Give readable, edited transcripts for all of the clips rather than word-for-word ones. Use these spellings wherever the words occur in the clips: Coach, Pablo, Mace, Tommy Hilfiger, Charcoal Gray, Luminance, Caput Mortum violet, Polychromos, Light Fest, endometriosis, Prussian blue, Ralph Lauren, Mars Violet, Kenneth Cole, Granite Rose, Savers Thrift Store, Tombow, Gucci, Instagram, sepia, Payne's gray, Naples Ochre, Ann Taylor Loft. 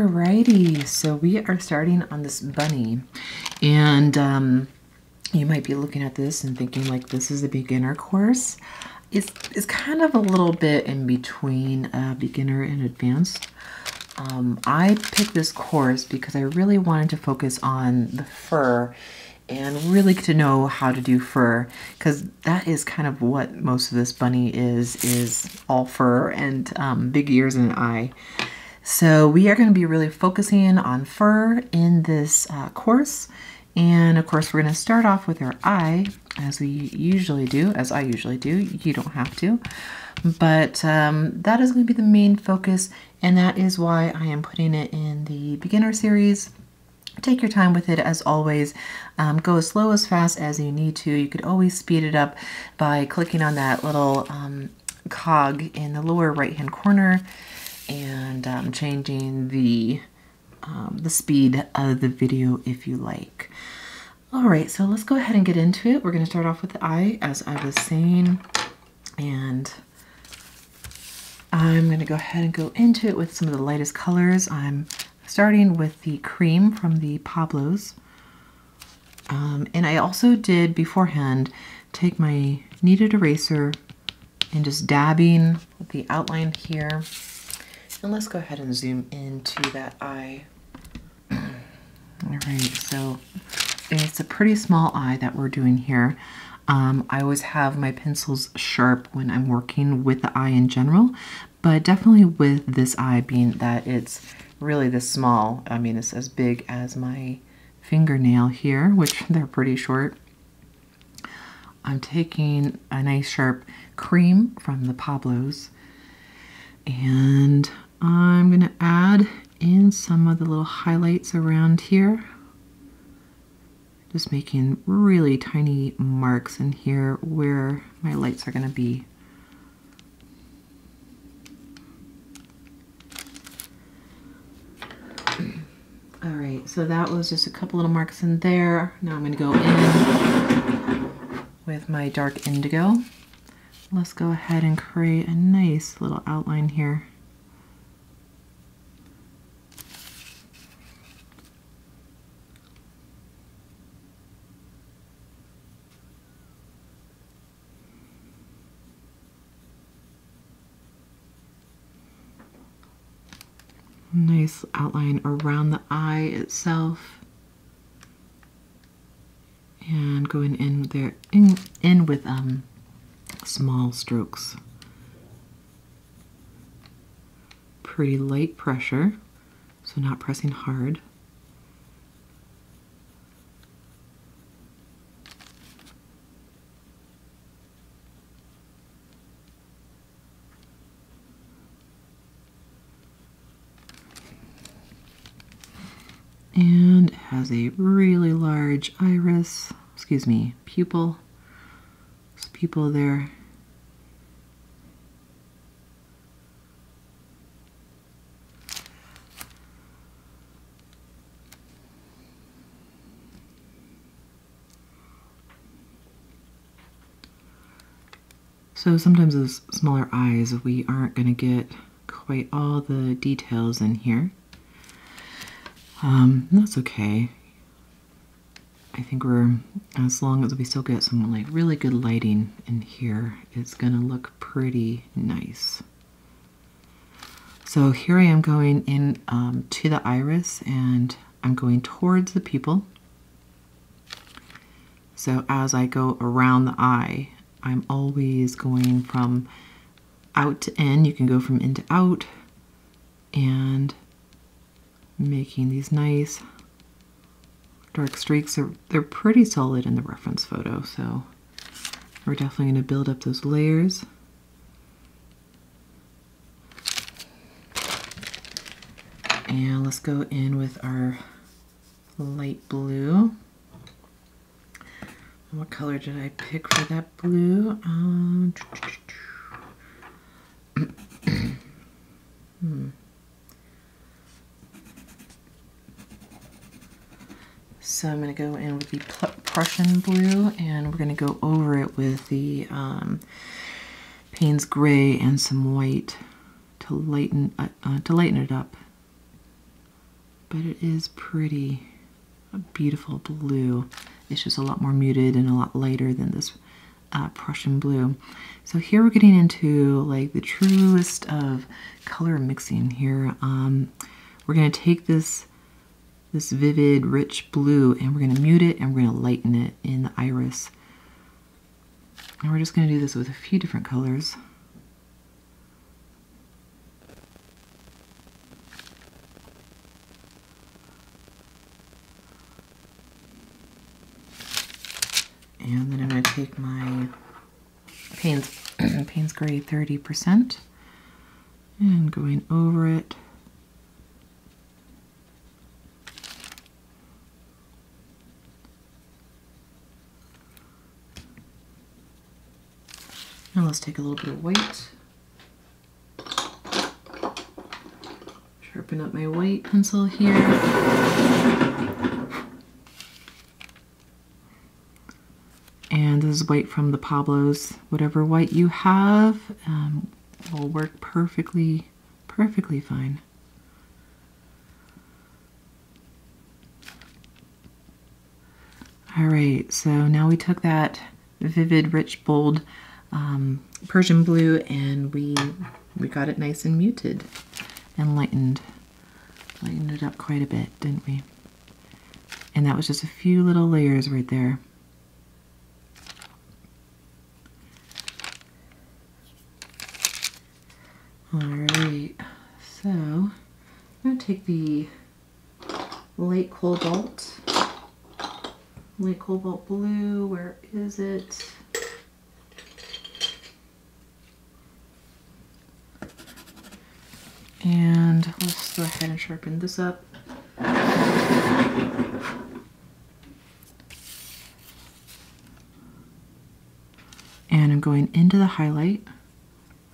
Alrighty, so we are starting on this bunny, and you might be looking at this and thinking like this is a beginner course. It's kind of a little bit in between beginner and advanced. I picked this course because I really wanted to focus on the fur and really get to know how to do fur, because that is kind of what most of this bunny is all fur and big ears and an eye. So we are going to be really focusing on fur in this course. And of course, we're going to start off with our eye, as we usually do, as I usually do. You don't have to, but that is going to be the main focus. And that is why I am putting it in the beginner series. Take your time with it, as always. Go as slow, as fast as you need to. You could always speed it up by clicking on that little cog in the lower right hand corner and changing the speed of the video if you like. All right, so let's go ahead and get into it. We're going to start off with the eye, as I was saying, and I'm going to go ahead and go into it with some of the lightest colors. I'm starting with the cream from the Pablos. And I also did beforehand take my kneaded eraser and just dabbing with the outline here. And let's go ahead and zoom into that eye. All right, so it's a pretty small eye that we're doing here. I always have my pencils sharp when I'm working with the eye in general, but definitely with this eye, being that it's really this small. I mean, it's as big as my fingernail here, which they're pretty short. I'm taking a nice sharp cream from the Pablos, and I'm going to add in some of the little highlights around here. Just making really tiny marks in here where my lights are going to be. All right, so that was just a couple little marks in there. Now I'm going to go in with my dark indigo. Let's go ahead and create a nice little outline here. Nice outline around the eye itself, and going in there in with small strokes, pretty light pressure, so not pressing hard. And it has a really large iris, excuse me, pupil. There's a pupil there. So sometimes those smaller eyes, we aren't going to get quite all the details in here. That's okay. I think as long as we still get some like really good lighting in here, it's gonna look pretty nice. So here I am going in to the iris, and I'm going towards the pupil. So as I go around the eye, I'm always going from out to in. You can go from in to out, and making these nice dark streaks. They're pretty solid in the reference photo, so we're definitely going to build up those layers. And let's go in with our light blue. What color did I pick for that blue? So I'm going to go in with the Prussian blue, and we're going to go over it with the Payne's gray and some white to lighten it up. but it is pretty. A beautiful blue. It's just a lot more muted and a lot lighter than this Prussian blue. So here we're getting into like the truest of color mixing here. We're going to take this vivid, rich blue, and we're going to mute it and we're going to lighten it in the iris. And we're just going to do this with a few different colors. And then I'm going to take my Payne's Gray 30% and going over it. Now let's take a little bit of white. Sharpen up my white pencil here. And this is white from the Pablos. Whatever white you have will work perfectly fine. All right, so now we took that vivid, rich, bold Persian blue and we got it nice and muted and lightened it up quite a bit, didn't we? And that was just a few little layers right there. Alright, so I'm going to take the Lake Cobalt Blue, where is it? And let's go ahead and sharpen this up. And I'm going into the highlight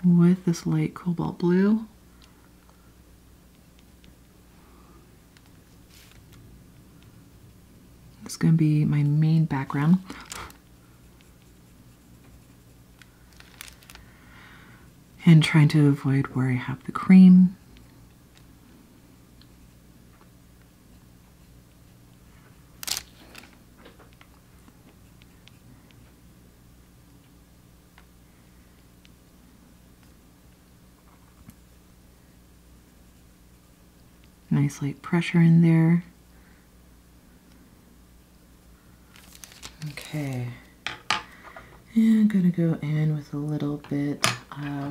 with this light cobalt blue. It's going to be my main background. And trying to avoid where I have the cream. Nice light pressure in there. Okay, and I'm gonna go in with a little bit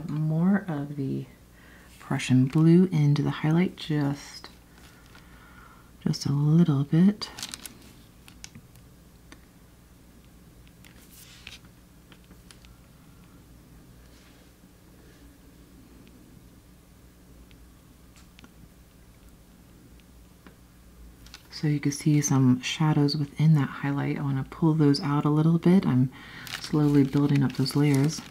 more of the Prussian blue into the highlight, just a little bit. So you can see some shadows within that highlight. I want to pull those out a little bit. I'm slowly building up those layers.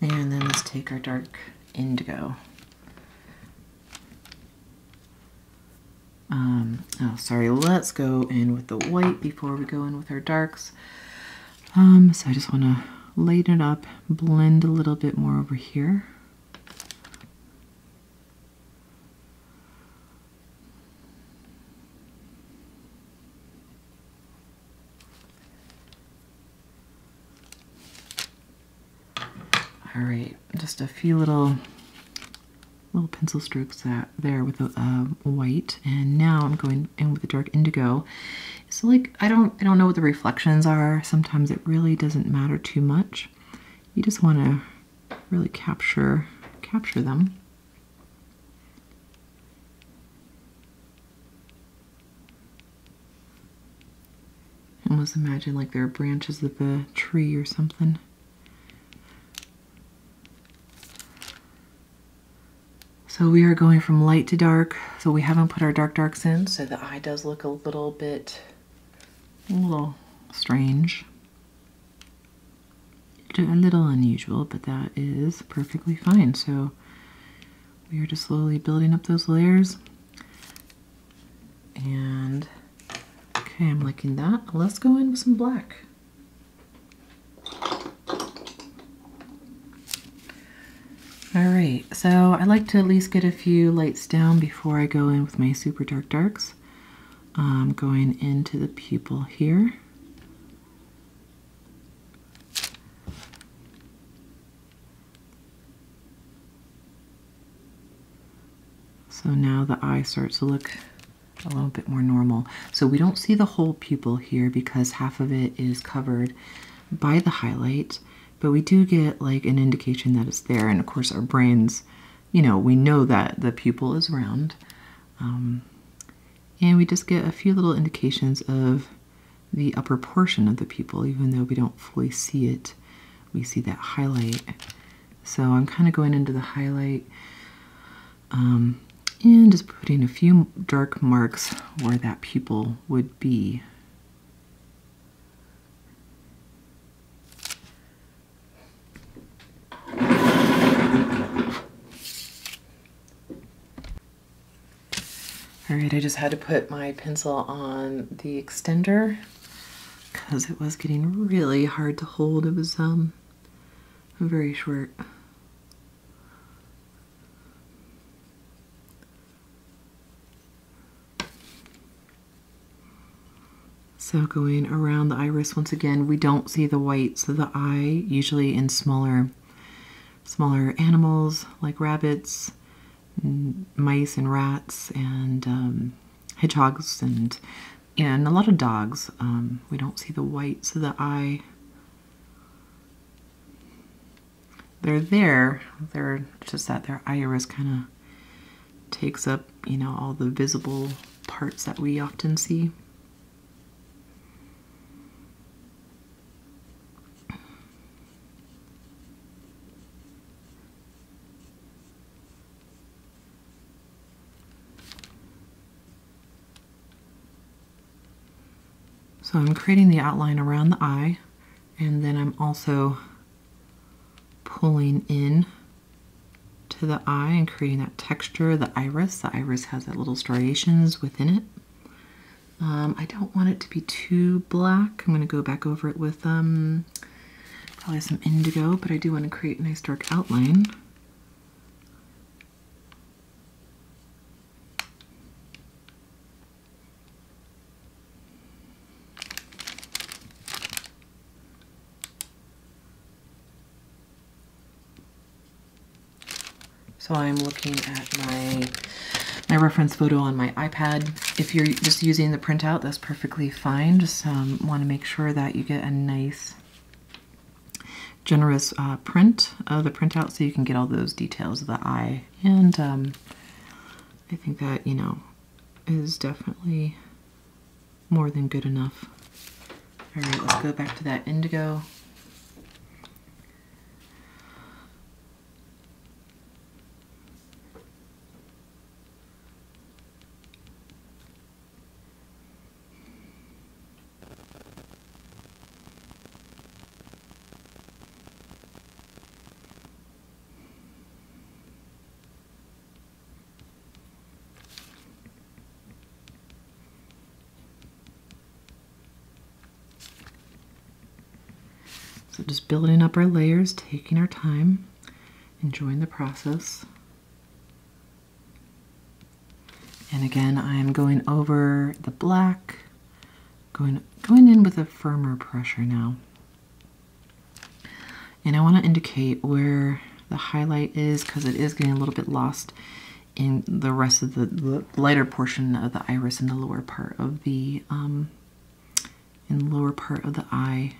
And then let's take our dark indigo. Oh, sorry, let's go in with the white before we go in with our darks. So I just want to lighten it up, blend a little bit more over here. All right, just a few little pencil strokes there with the white, and now I'm going in with the dark indigo. So like, I don't know what the reflections are. Sometimes it really doesn't matter too much. You just want to really capture them. Almost imagine like there are branches of a tree or something. So we are going from light to dark. So we haven't put our darks in, so the eye does look a little bit strange, a little unusual, but that is perfectly fine. So we are just slowly building up those layers. And okay, I'm liking that. Let's go in with some black. Alright, so I like to at least get a few lights down before I go in with my super dark darks. I'm going into the pupil here. So now the eye starts to look a little bit more normal. So we don't see the whole pupil here because half of it is covered by the highlight, but we do get like an indication that it's there. And of course our brains, you know, we know that the pupil is round. And we just get a few little indications of the upper portion of the pupil, even though we don't fully see it, we see that highlight. So I'm kind of going into the highlight and just putting a few dark marks where that pupil would be. All right, I just had to put my pencil on the extender because it was getting really hard to hold. It was very short. So going around the iris once again, we don't see the whites of the eye, usually in smaller animals like rabbits, mice and rats and hedgehogs and a lot of dogs. We don't see the whites of the eye. They're there. They're just that their iris kind of takes up, you know, all the visible parts that we often see. So I'm creating the outline around the eye, and then I'm also pulling in to the eye and creating that texture, the iris. The iris has that little striations within it. I don't want it to be too black. I'm going to go back over it with probably some indigo, but I do want to create a nice dark outline. So I'm looking at my reference photo on my iPad. If you're just using the printout, that's perfectly fine. Just want to make sure that you get a nice, generous print of the printout so you can get all those details of the eye. And I think that, you know, is definitely more than good enough. All right, let's go back to that indigo. So just building up our layers, taking our time, enjoying the process. And again, I'm going over the black, going in with a firmer pressure now. And I want to indicate where the highlight is because it is getting a little bit lost in the rest of the lighter portion of the iris in the lower part of the eye.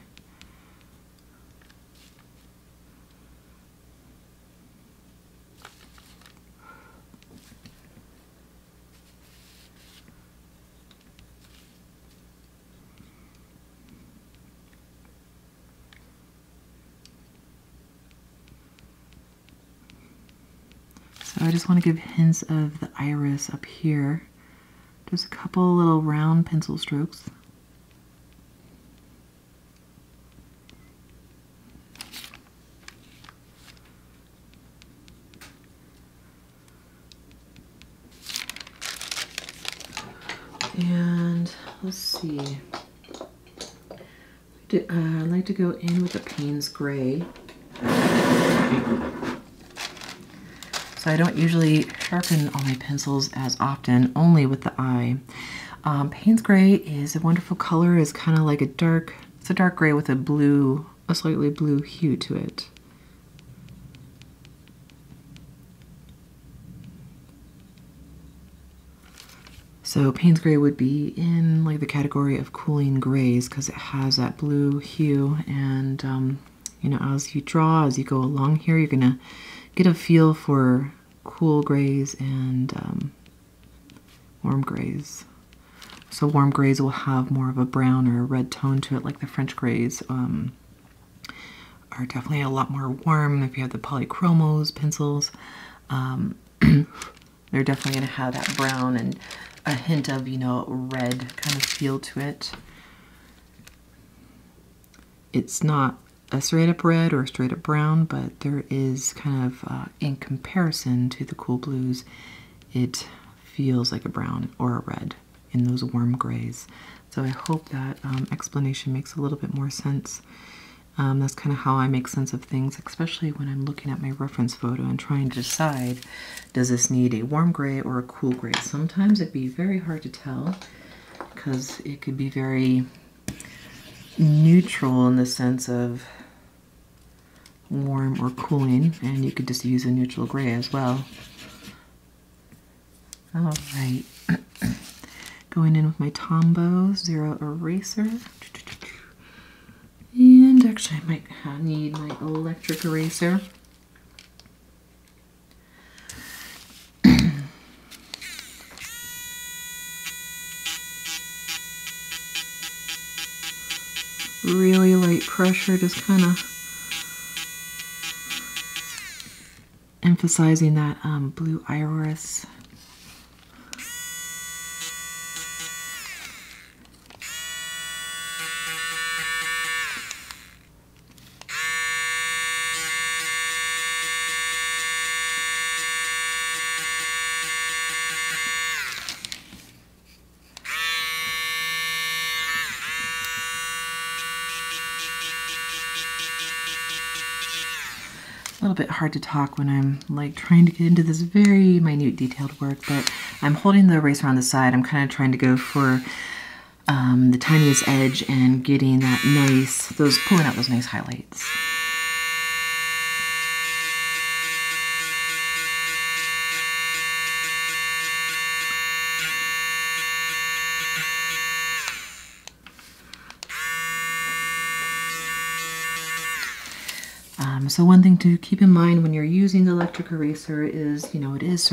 I just want to give hints of the iris up here. Just a couple little round pencil strokes. And let's see. I'd like to go in with the Payne's gray. So I don't usually sharpen all my pencils as often, only with the eye. Payne's gray is a wonderful color. It's kind of like a dark, it's a dark gray with a blue, a slightly blue hue to it. So Payne's gray would be in like the category of cooling grays because it has that blue hue, and you know, as you draw, as you go along here, you're gonna get a feel for cool grays and warm grays. So warm grays will have more of a brown or a red tone to it, like the French grays are definitely a lot more warm. If you have the Polychromos pencils, they're definitely gonna have that brown and a hint of, you know, red kind of feel to it. It's not a straight up red or a straight up brown, but there is kind of, in comparison to the cool blues, it feels like a brown or a red in those warm grays. So I hope that explanation makes a little bit more sense. That's kind of how I make sense of things, especially when I'm looking at my reference photo and trying to decide, does this need a warm gray or a cool gray? Sometimes it'd be very hard to tell because it could be very neutral in the sense of warm or cooling, and you could just use a neutral gray as well. All right, going in with my Tombow Zero Eraser. And actually I might need my electric eraser. Really light pressure, just kind of emphasizing that blue iris. Bit hard to talk when I'm like trying to get into this very minute detailed work, but I'm holding the eraser on the side. I'm kind of trying to go for the tiniest edge and getting that nice, pulling out those nice highlights. So one thing to keep in mind when you're using the electric eraser is, you know, it is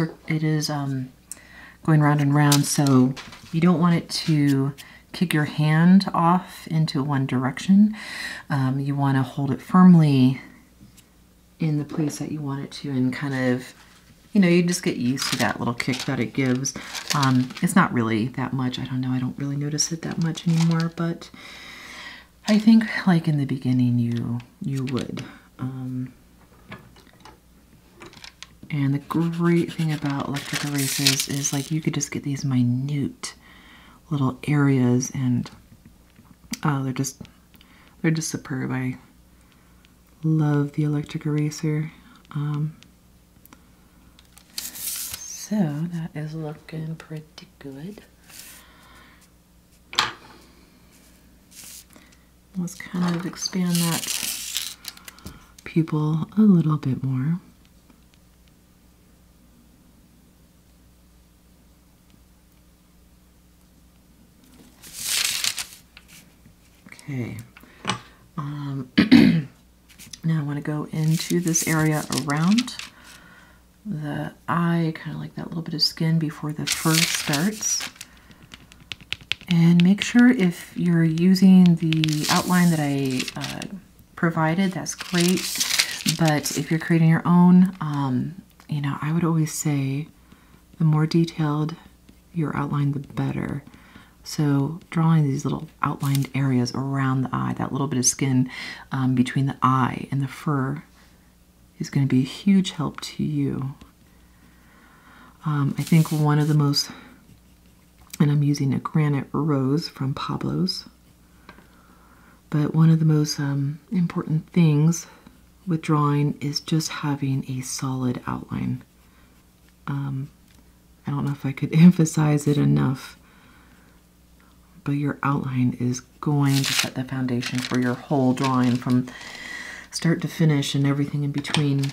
going round and round, so you don't want it to kick your hand off into one direction. You want to hold it firmly in the place that you want it to, and kind of, you know, you just get used to that little kick that it gives. It's not really that much. I don't know. I don't really notice it that much anymore, but I think like in the beginning you would. And the great thing about electric erasers is like you could just get these minute little areas, and they're just superb. I love the electric eraser. So that is looking pretty good. Let's kind of expand that pupil a little bit more. Okay. Now I want to go into this area around the eye, kind of like that little bit of skin before the fur starts. And make sure if you're using the outline that I provided, that's great, but if you're creating your own, you know, I would always say the more detailed your outline, the better. So drawing these little outlined areas around the eye, that little bit of skin between the eye and the fur is going to be a huge help to you. I think one of the most, and I'm using a Granite Rose from Pablo's, but one of the most important things with drawing is just having a solid outline. I don't know if I could emphasize it enough, but your outline is going to set the foundation for your whole drawing from start to finish and everything in between.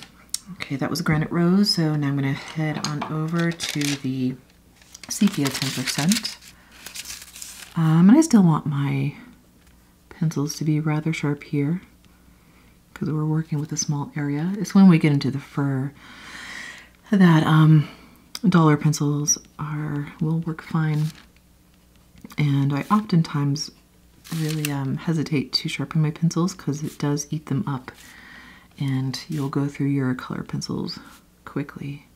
Okay, that was Granite Rose, so now I'm going to head on over to the sepia 10%. And I still want my pencils to be rather sharp here because we're working with a small area. It's when we get into the fur that dollar pencils will work fine. And I oftentimes really hesitate to sharpen my pencils because it does eat them up and you'll go through your color pencils quickly.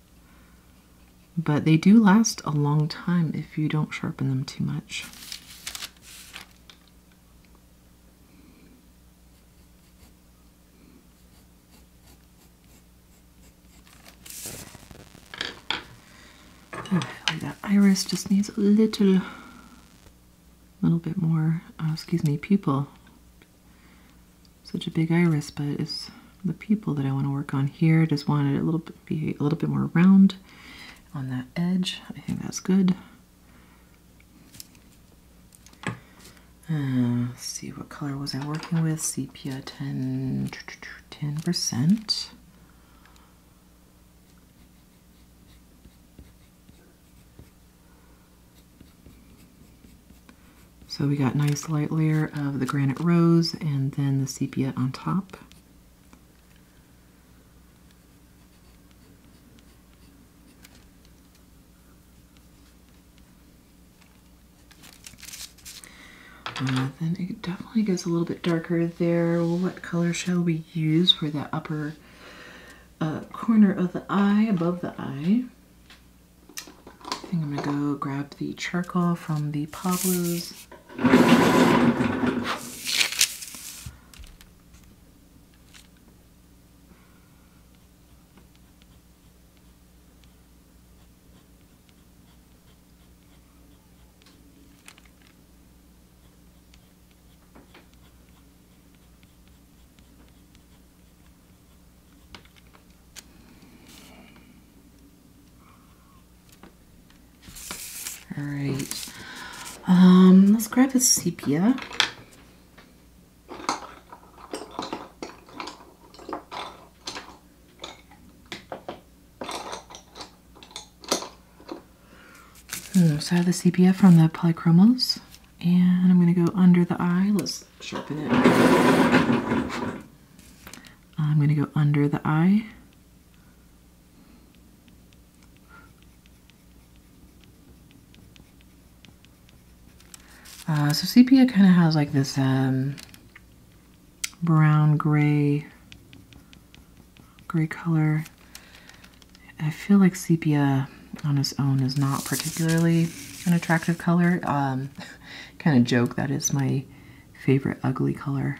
But they do last a long time if you don't sharpen them too much. Oh, I feel like that iris just needs a little bit more, excuse me, pupil. Such a big iris, but it's the pupil that I want to work on here. Just wanted it a little bit more round on that edge. I think that's good. Let's see, what color was I working with? Sepia 10%. So we got a nice light layer of the Granite Rose and then the sepia on top. Then it definitely gets a little bit darker there. What color shall we use for that upper corner of the eye, above the eye? I think I'm gonna go grab the charcoal from the Pablo's. Let's grab a sepia. So I have the sepia from the Polychromos, and I'm going to go under the eye. Let's sharpen it. I'm going to go under the eye. So sepia kind of has like this brown gray color. I feel like sepia on its own is not particularly an attractive color. Kind of joke that it's my favorite ugly color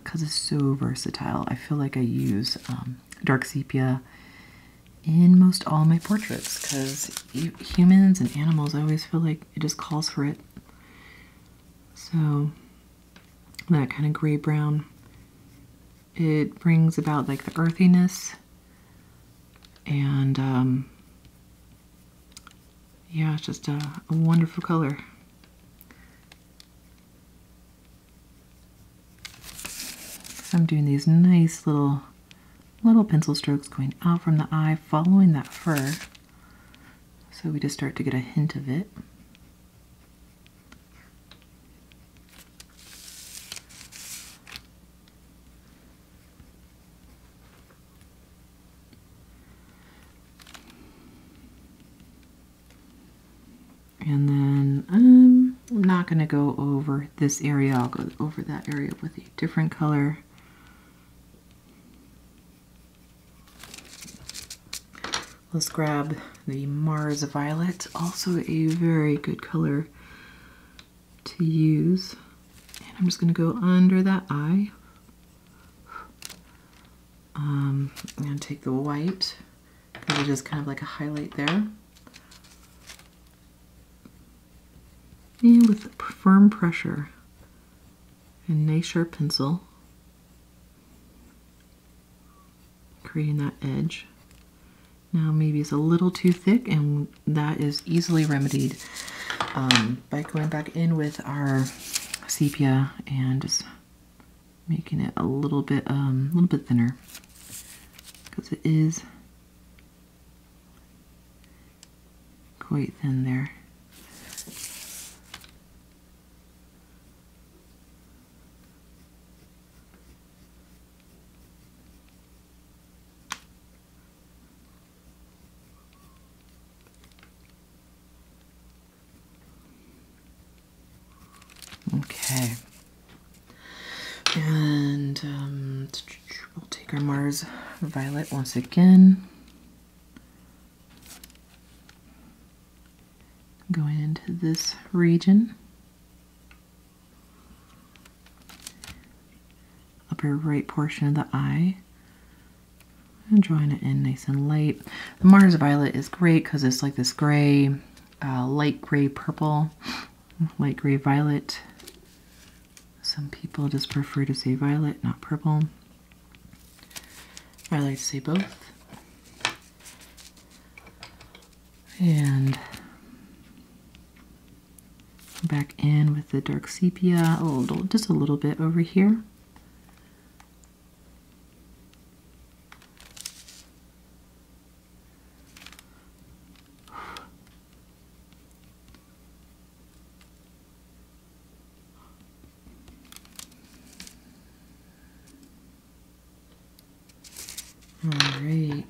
because it's so versatile. I feel like I use dark sepia in most all my portraits because humans and animals, I always feel like it just calls for it. So that kind of gray-brown, it brings about like the earthiness and yeah, it's just a wonderful color. So I'm doing these nice little pencil strokes going out from the eye, following that fur. So we just start to get a hint of it. And then I'm not going to go over this area. I'll go over that area with a different color. Let's grab the Mars Violet, also a very good color to use. And I'm just going to go under that eye. I'm going to take the white, because it is kind of like a highlight there. And with firm pressure and a nice sharp pencil, creating that edge. Now maybe it's a little too thick, and that is easily remedied by going back in with our sepia and just making it a little bit thinner, because it is quite thin there. Okay, and we'll take our Mars Violet once again, going into this region, upper right portion of the eye, and drawing it in nice and light. The Mars Violet is great because it's like this gray, light gray purple, light gray violet. Some people just prefer to say violet, not purple. I like to say both. And back in with the dark sepia, just a little bit over here. Alright,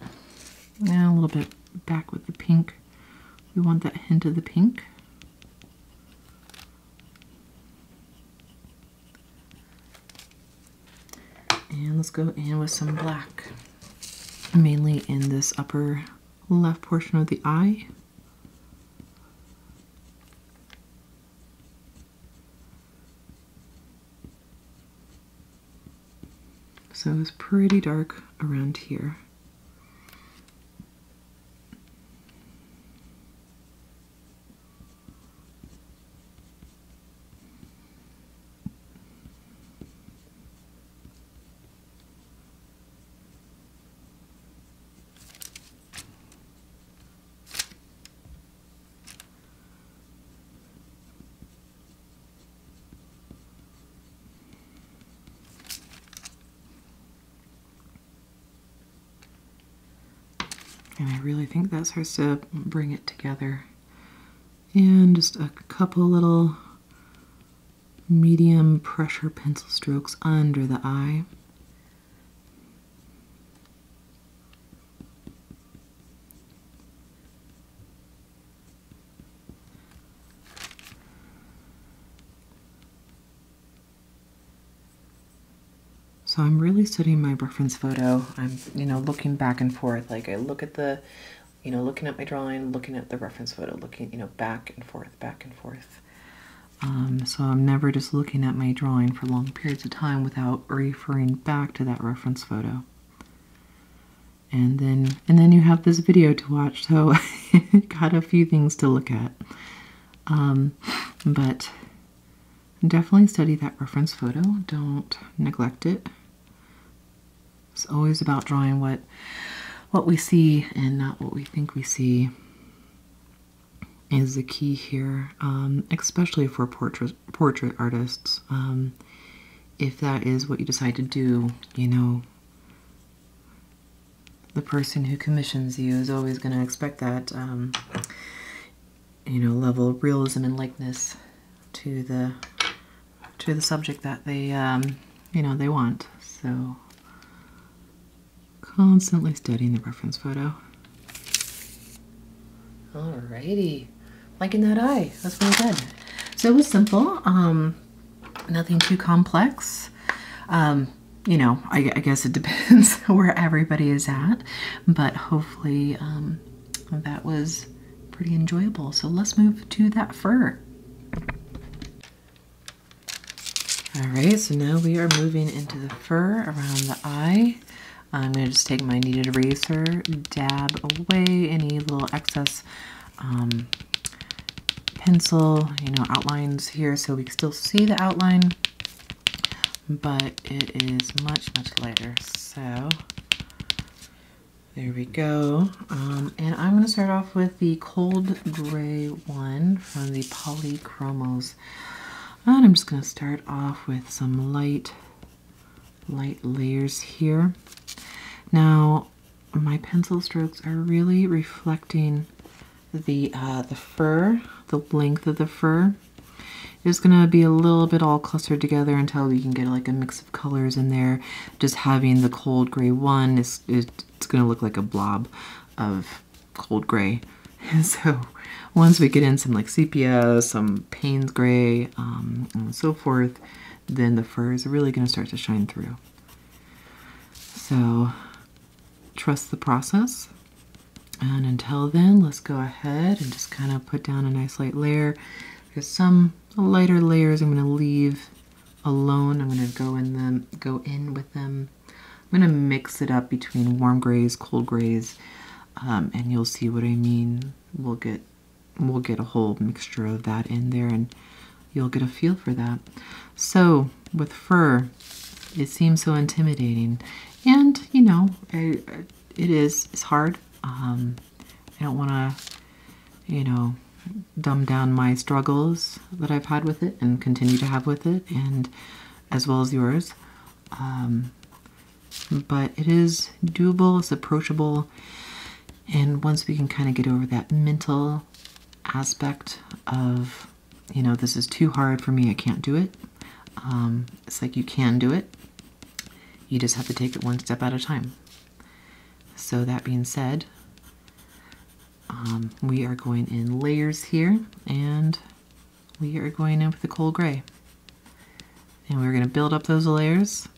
now a little bit back with the pink. We want that hint of the pink. And let's go in with some black, mainly in this upper left portion of the eye. So it's pretty dark around here. And I really think that starts to bring it together. And just a couple little medium pressure pencil strokes under the eye. So I'm really studying my reference photo. I'm, looking back and forth. Like I look at the, looking at my drawing, looking at the reference photo, looking, back and forth, so I'm never just looking at my drawing for long periods of time without referring back to that reference photo. And then you have this video to watch. So got a few things to look at. But definitely study that reference photo. Don't neglect it. It's always about drawing what we see and not what we think we see is the key here, especially for portrait artists. If that is what you decide to do, the person who commissions you is always going to expect that, level of realism and likeness to the subject that they, they want. So, constantly studying the reference photo. Alrighty, liking that eye. That's really good. So it was simple, nothing too complex. I guess it depends where everybody is at, but hopefully that was pretty enjoyable. So let's move to that fur. Alright, so now we are moving into the fur around the eye. I'm going to just take my kneaded eraser, dab away any little excess pencil, outlines here, so we can still see the outline, but it is much, much lighter. So There we go. And I'm going to start off with the cold gray one from the Polychromos. And I'm just going to start off with some light layers here. Now, my pencil strokes are really reflecting the fur, the length of the fur. It's going to be a little bit all clustered together until you can get like a mix of colors in there. Just having the cold gray one, it's going to look like a blob of cold gray. And so once we get in some like sepia, some Payne's gray, and so forth, then the fur is really going to start to shine through. So trust the process. And until then, let's go ahead and just kind of put down a nice light layer. There's some lighter layers I'm going to leave alone. I'm going to go in with them. I'm going to mix it up between warm grays, cold grays, and you'll see what I mean. We'll get a whole mixture of that in there, and you'll get a feel for that. So with fur, it seems so intimidating, and you know it is. It's hard. I don't want to, you know, dumb down my struggles that I've had with it and continue to have with it, and as well as yours. But it is doable, it's approachable, and once we can kind of get over that mental aspect of, you know, this is too hard for me, I can't do it. It's like you can do it. You just have to take it one step at a time. So that being said, we are going in layers here, and we are going in with the coal gray. And we're going to build up those layers.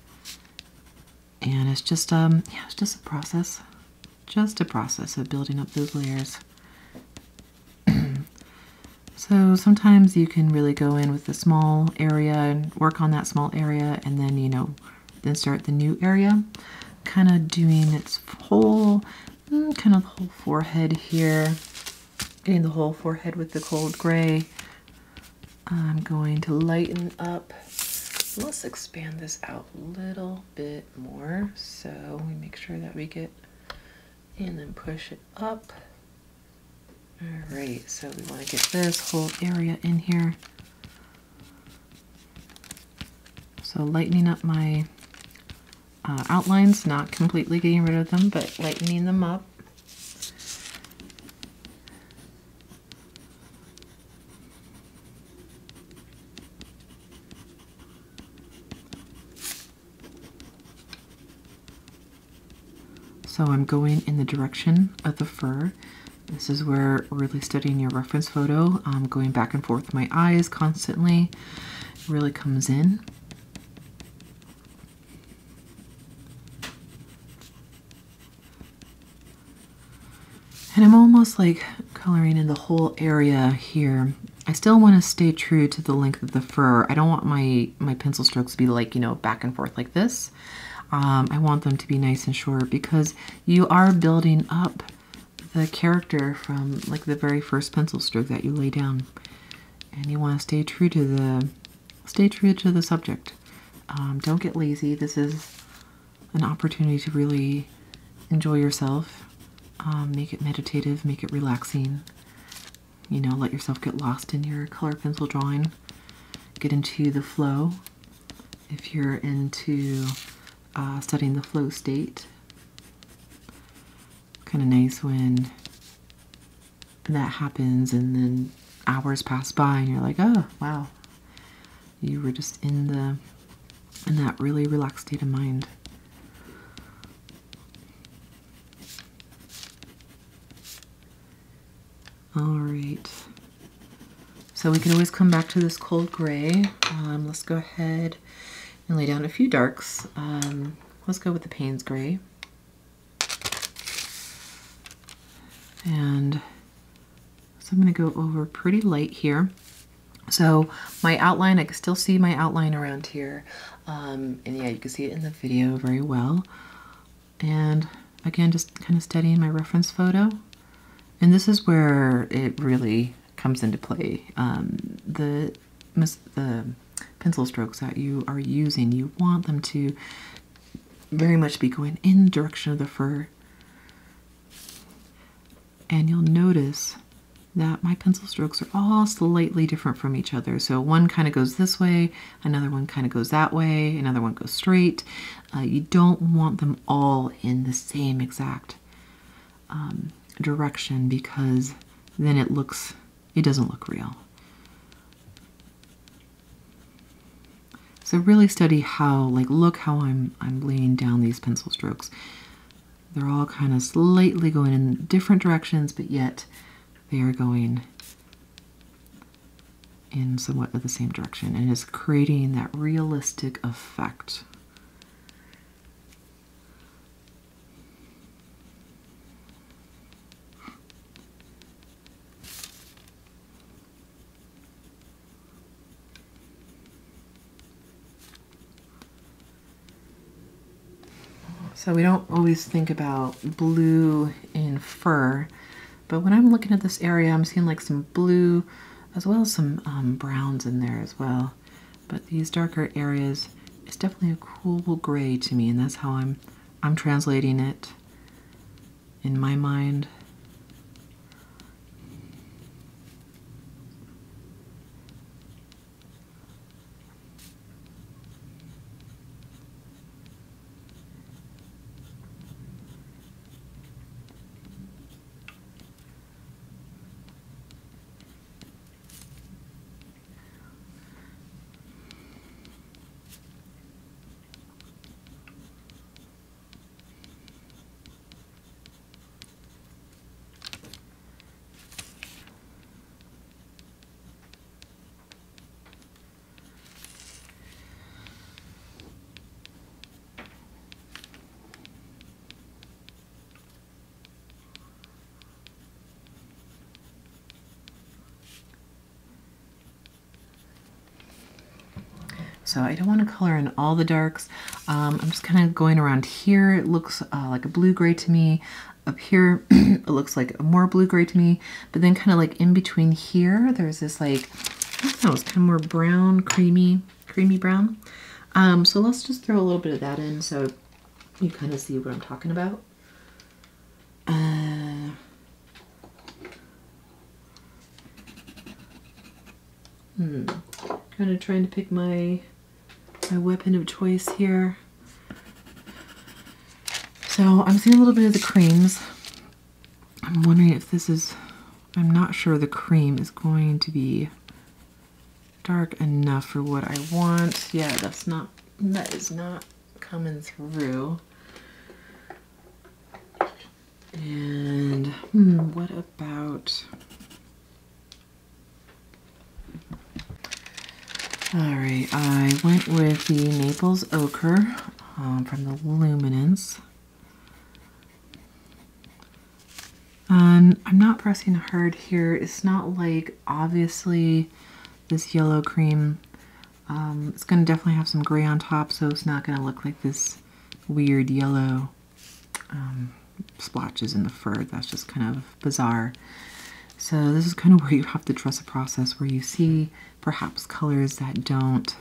And it's just, yeah, it's just a process. Just a process of building up those layers. So sometimes you can really go in with a small area and work on that small area, and then, you know, then start the new area. Kind of doing its whole, kind of whole forehead here, getting the whole forehead with the cold gray. I'm going to lighten up. Let's expand this out a little bit more, so we make sure that we get, and then push it up. All right, so we want to get this whole area in here. So lightening up my outlines, not completely getting rid of them, but lightening them up. So I'm going in the direction of the fur. This is where really studying your reference photo, going back and forth with my eyes constantly, really comes in. And I'm almost like coloring in the whole area here. I still want to stay true to the length of the fur. I don't want my pencil strokes to be like, you know, back and forth like this. I want them to be nice and short, because you are building up the character from like the very first pencil stroke that you lay down. And you want to stay true to the subject. Don't get lazy. This is an opportunity to really enjoy yourself. Make it meditative, make it relaxing, you know, let yourself get lost in your color pencil drawing, get into the flow, if you're into studying the flow state. Kind of nice when that happens and then hours pass by and you're like, oh, wow, you were just in that really relaxed state of mind. Alright, so we can always come back to this cold gray. Let's go ahead and lay down a few darks. Let's go with the Payne's gray. And so I'm going to go over pretty light here. So my outline, I can still see my outline around here. And yeah, you can see it in the video very well. And again, just kind of studying my reference photo. And this is where it really comes into play. The pencil strokes that you are using, you want them to very much be going in the direction of the fur. and you'll notice that my pencil strokes are all slightly different from each other. So one kind of goes this way, another one kind of goes that way, another one goes straight. You don't want them all in the same exact direction, because then it doesn't look real. So really study how, look how I'm laying down these pencil strokes. They're all kind of slightly going in different directions, but yet they are going in somewhat of the same direction, and it's creating that realistic effect. So we don't always think about blue in fur, but when I'm looking at this area, I'm seeing like some blue as well as some browns in there as well. But these darker areas, it's definitely a cool gray to me, and that's how I'm translating it in my mind. So I don't want to color in all the darks. I'm just kind of going around here. It looks like a blue-gray to me. Up here, it looks like a more blue-gray to me. But then kind of like in between here, there's this like, I don't know, it's kind of more brown, creamy brown. So let's just throw a little bit of that in so you kind of see what I'm talking about. Kind of trying to pick my weapon of choice here. So I'm seeing a little bit of the creams. I'm wondering if this is, I'm not sure the cream is going to be dark enough for what I want. Yeah, that is not coming through. And what about, all right, I went with the Naples Ochre from the Luminance. I'm not pressing hard here. It's not like, obviously, this yellow cream. It's going to definitely have some gray on top, so it's not going to look like this weird yellow splotches in the fur. That's just kind of bizarre. So this is kind of where you have to trust a process where you see perhaps colors that don't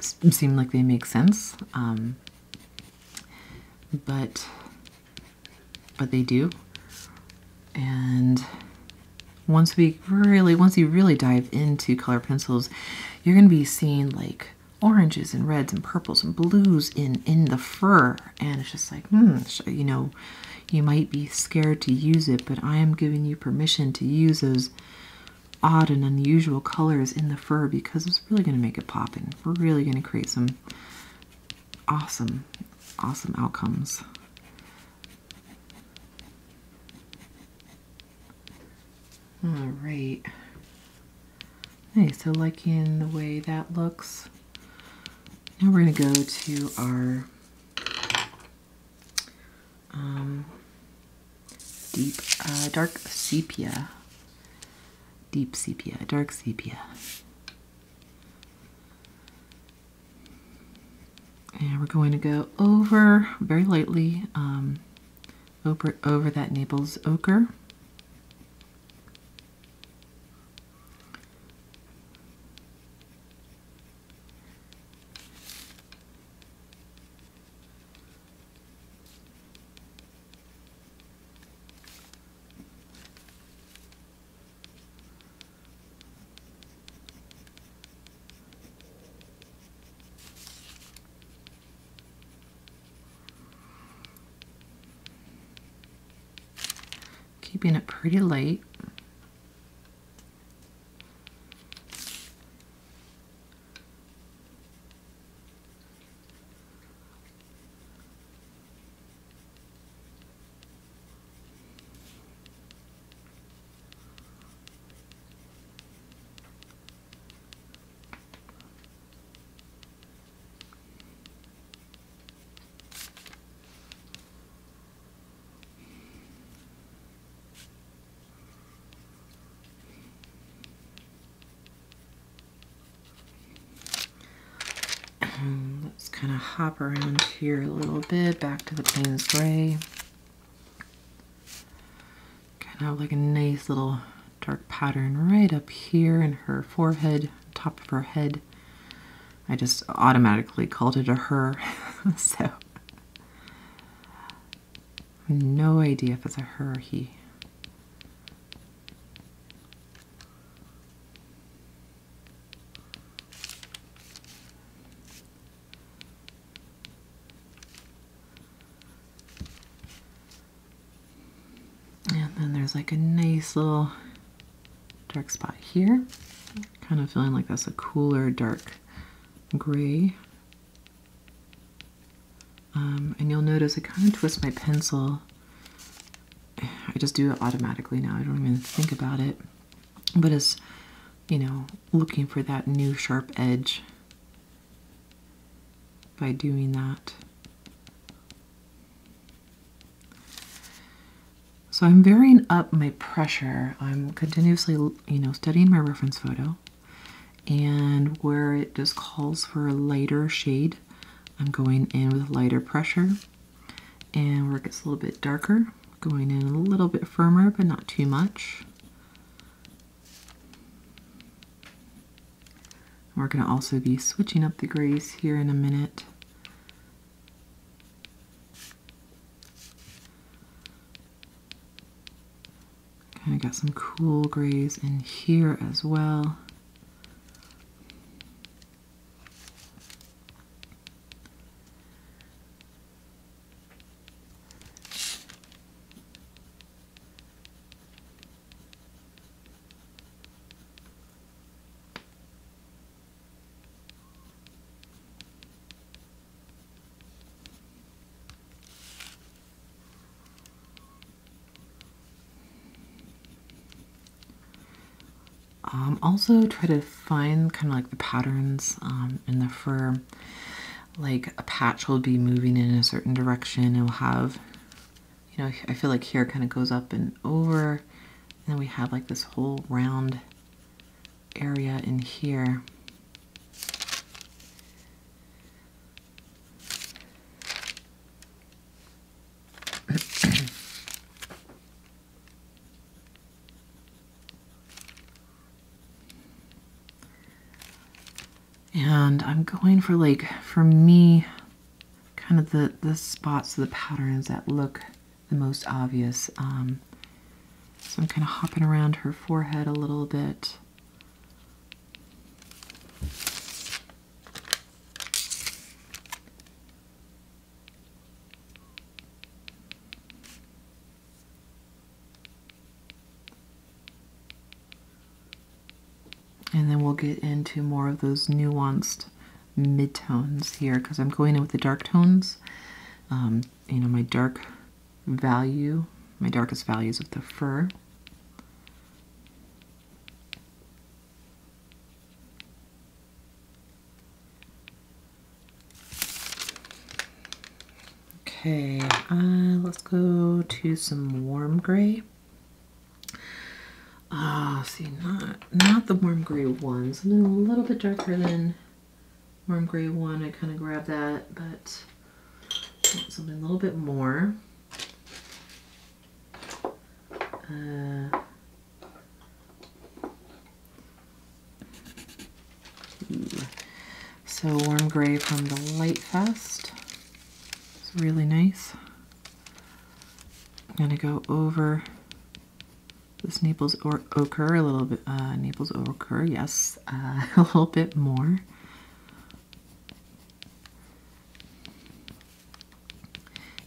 seem like they make sense, but they do. And once you really dive into color pencils, you're going to be seeing like oranges and reds and purples and blues in the fur, and it's just like, you know, you might be scared to use it, but I am giving you permission to use those odd and unusual colors in the fur, because it's really going to make it pop, and we're really going to create some awesome, awesome outcomes. All right. Okay, so liking the way that looks. Now we're going to go to our deep, dark sepia. Deep sepia, dark sepia. And we're going to go over, very lightly, over that Naples Ochre. keeping it pretty light. Let's kind of hop around here a little bit, back to the Payne's gray. Kind of like a nice little dark pattern right up here in her forehead, top of her head. I just automatically called it a her, so no idea if it's a her or he. Like a nice little dark spot here. Kind of feeling like that's a cooler dark gray. And you'll notice I kind of twist my pencil. I just do it automatically now. I don't even think about it. But it's, you know, looking for that new sharp edge by doing that. So I'm varying up my pressure. I'm continuously, you know, studying my reference photo, and where it just calls for a lighter shade, I'm going in with lighter pressure, and where it gets a little bit darker, going in a little bit firmer, but not too much. We're gonna also be switching up the grays here in a minute. And I got some cool grays in here as well. Also try to find kind of like the patterns in the fur. Like a patch will be moving in a certain direction and we'll have, you know, I feel like here kind of goes up and over, and then we have like this whole round area in here. And I'm going for, like, for me, kind of the spots, the patterns that look the most obvious. So I'm kind of hopping around her forehead a little bit. And then we'll get into more of those nuanced mid-tones here, because I'm going in with the dark tones. You know, my dark value, my darkest values of the fur. Okay, let's go to some warm gray. Ah, see, not the warm gray one. Something a little bit darker than warm gray one. I kind of grabbed that, but something a little bit more. So warm gray from the Light Fest. It's really nice. I'm gonna go over this Naples Ochre a little bit, Naples Ochre, yes, a little bit more.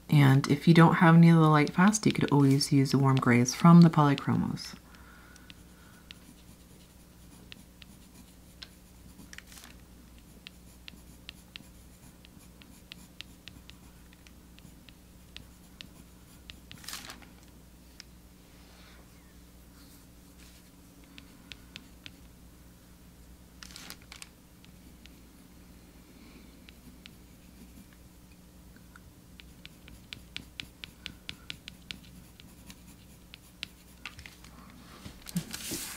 And if you don't have any of the Light Fest, you could always use the warm grays from the Polychromos.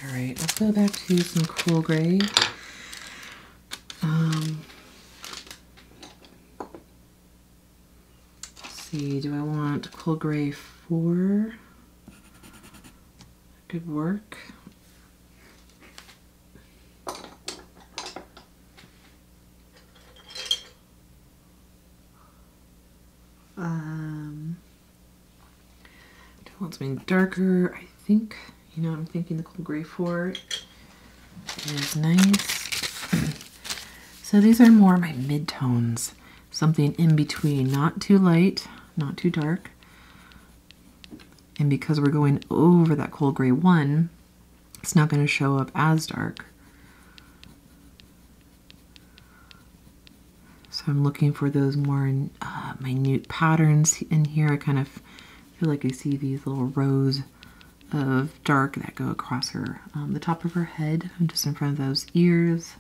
Alright, let's go back to some cool gray. Let's see, do I want cool gray 4? Good work. Do I want something darker? I think, you know, I'm thinking the cool gray 4 is nice. So these are more my mid-tones, something in between, not too light, not too dark. And because we're going over that cool gray 1, it's not going to show up as dark. So I'm looking for those more minute patterns in here. I kind of feel like I see these little rows of dark that go across her, the top of her head, just in front of those ears.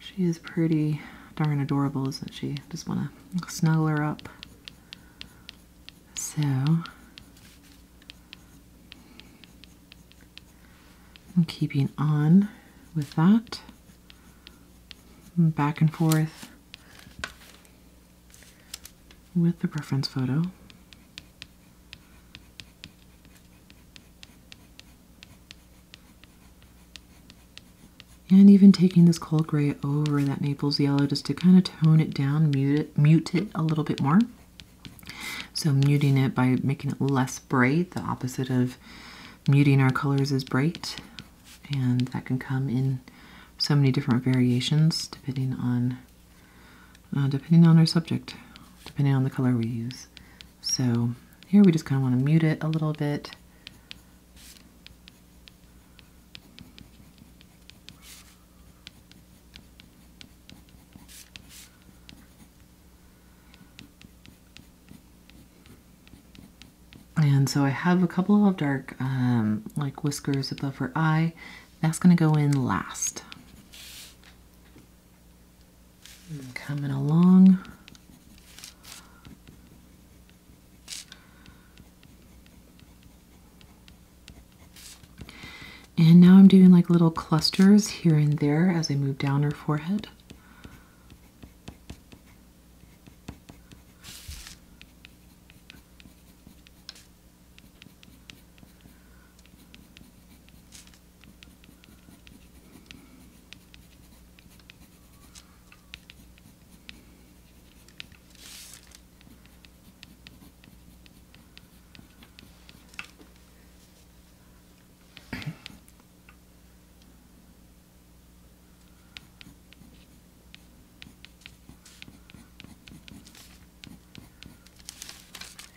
She is pretty darn adorable, isn't she? Just want to snuggle her up. So I'm keeping on with that, back and forth with the preference photo. And even taking this cold gray over that Naples yellow just to kind of tone it down, mute it a little bit more. So muting it by making it less bright. The opposite of muting our colors is bright. And that can come in so many different variations depending on our subject, depending on the color we use. So here we just kind of want to mute it a little bit. And so I have a couple of dark, like whiskers above her eye. That's going to go in last. And coming along. And now I'm doing like little clusters here and there as I move down her forehead.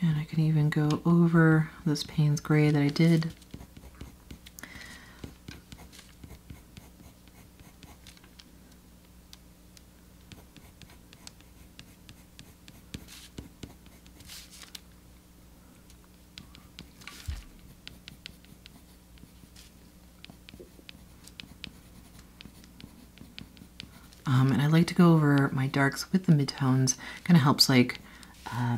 And I can even go over this Payne's gray that I did. And I like to go over my darks with the midtones. Kind of helps like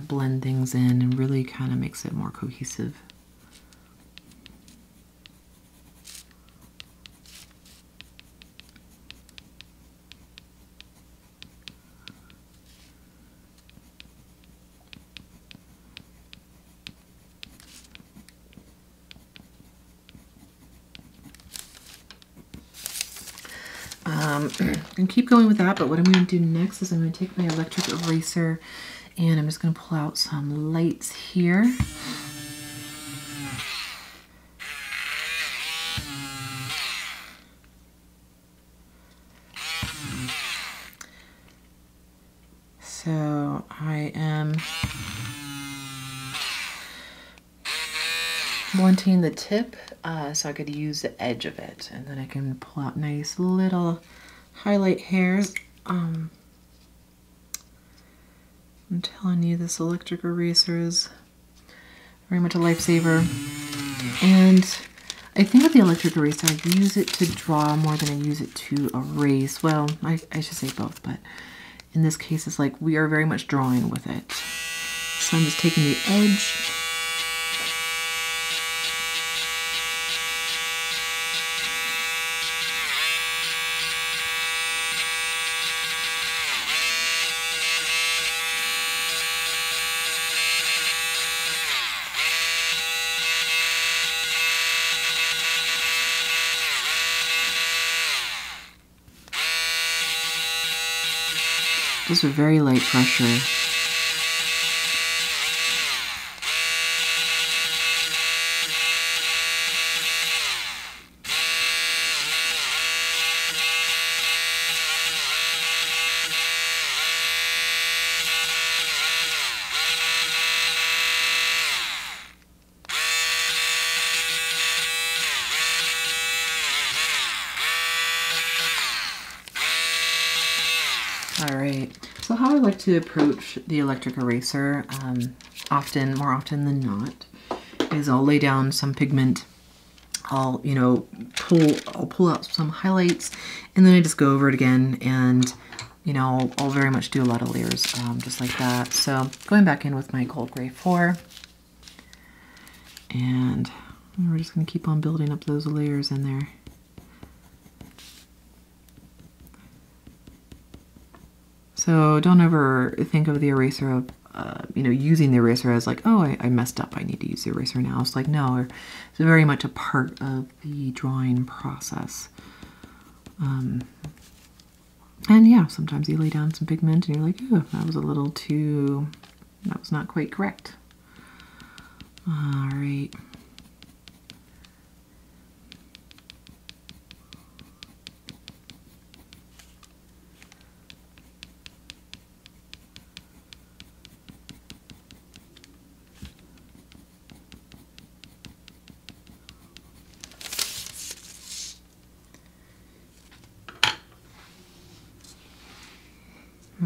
blend things in and really kind of makes it more cohesive. And keep going with that, but what I'm going to do next is I'm going to take my electric eraser and I'm just going to pull out some lights here. So now I am wanting the tip so I could use the edge of it, and then I can pull out nice little highlight hairs. I'm telling you, this electric eraser is very much a lifesaver. And I think with the electric eraser, I use it to draw more than I use it to erase. Well, I should say both, but in this case, it's like we are very much drawing with it. So I'm just taking the edge. Just a very light pressure. So how I like to approach the electric eraser, more often than not, is I'll lay down some pigment, I'll pull out some highlights, and then I just go over it again, and you know, I'll very much do a lot of layers just like that. So going back in with my Gold Gray 4, and we're just going to keep on building up those layers in there. So don't ever think of the eraser, using the eraser as like, oh, I messed up, I need to use the eraser now. It's like, no, it's very much a part of the drawing process. And yeah, sometimes you lay down some pigment and you're like, oh, that was a little too, that was not quite correct. All right.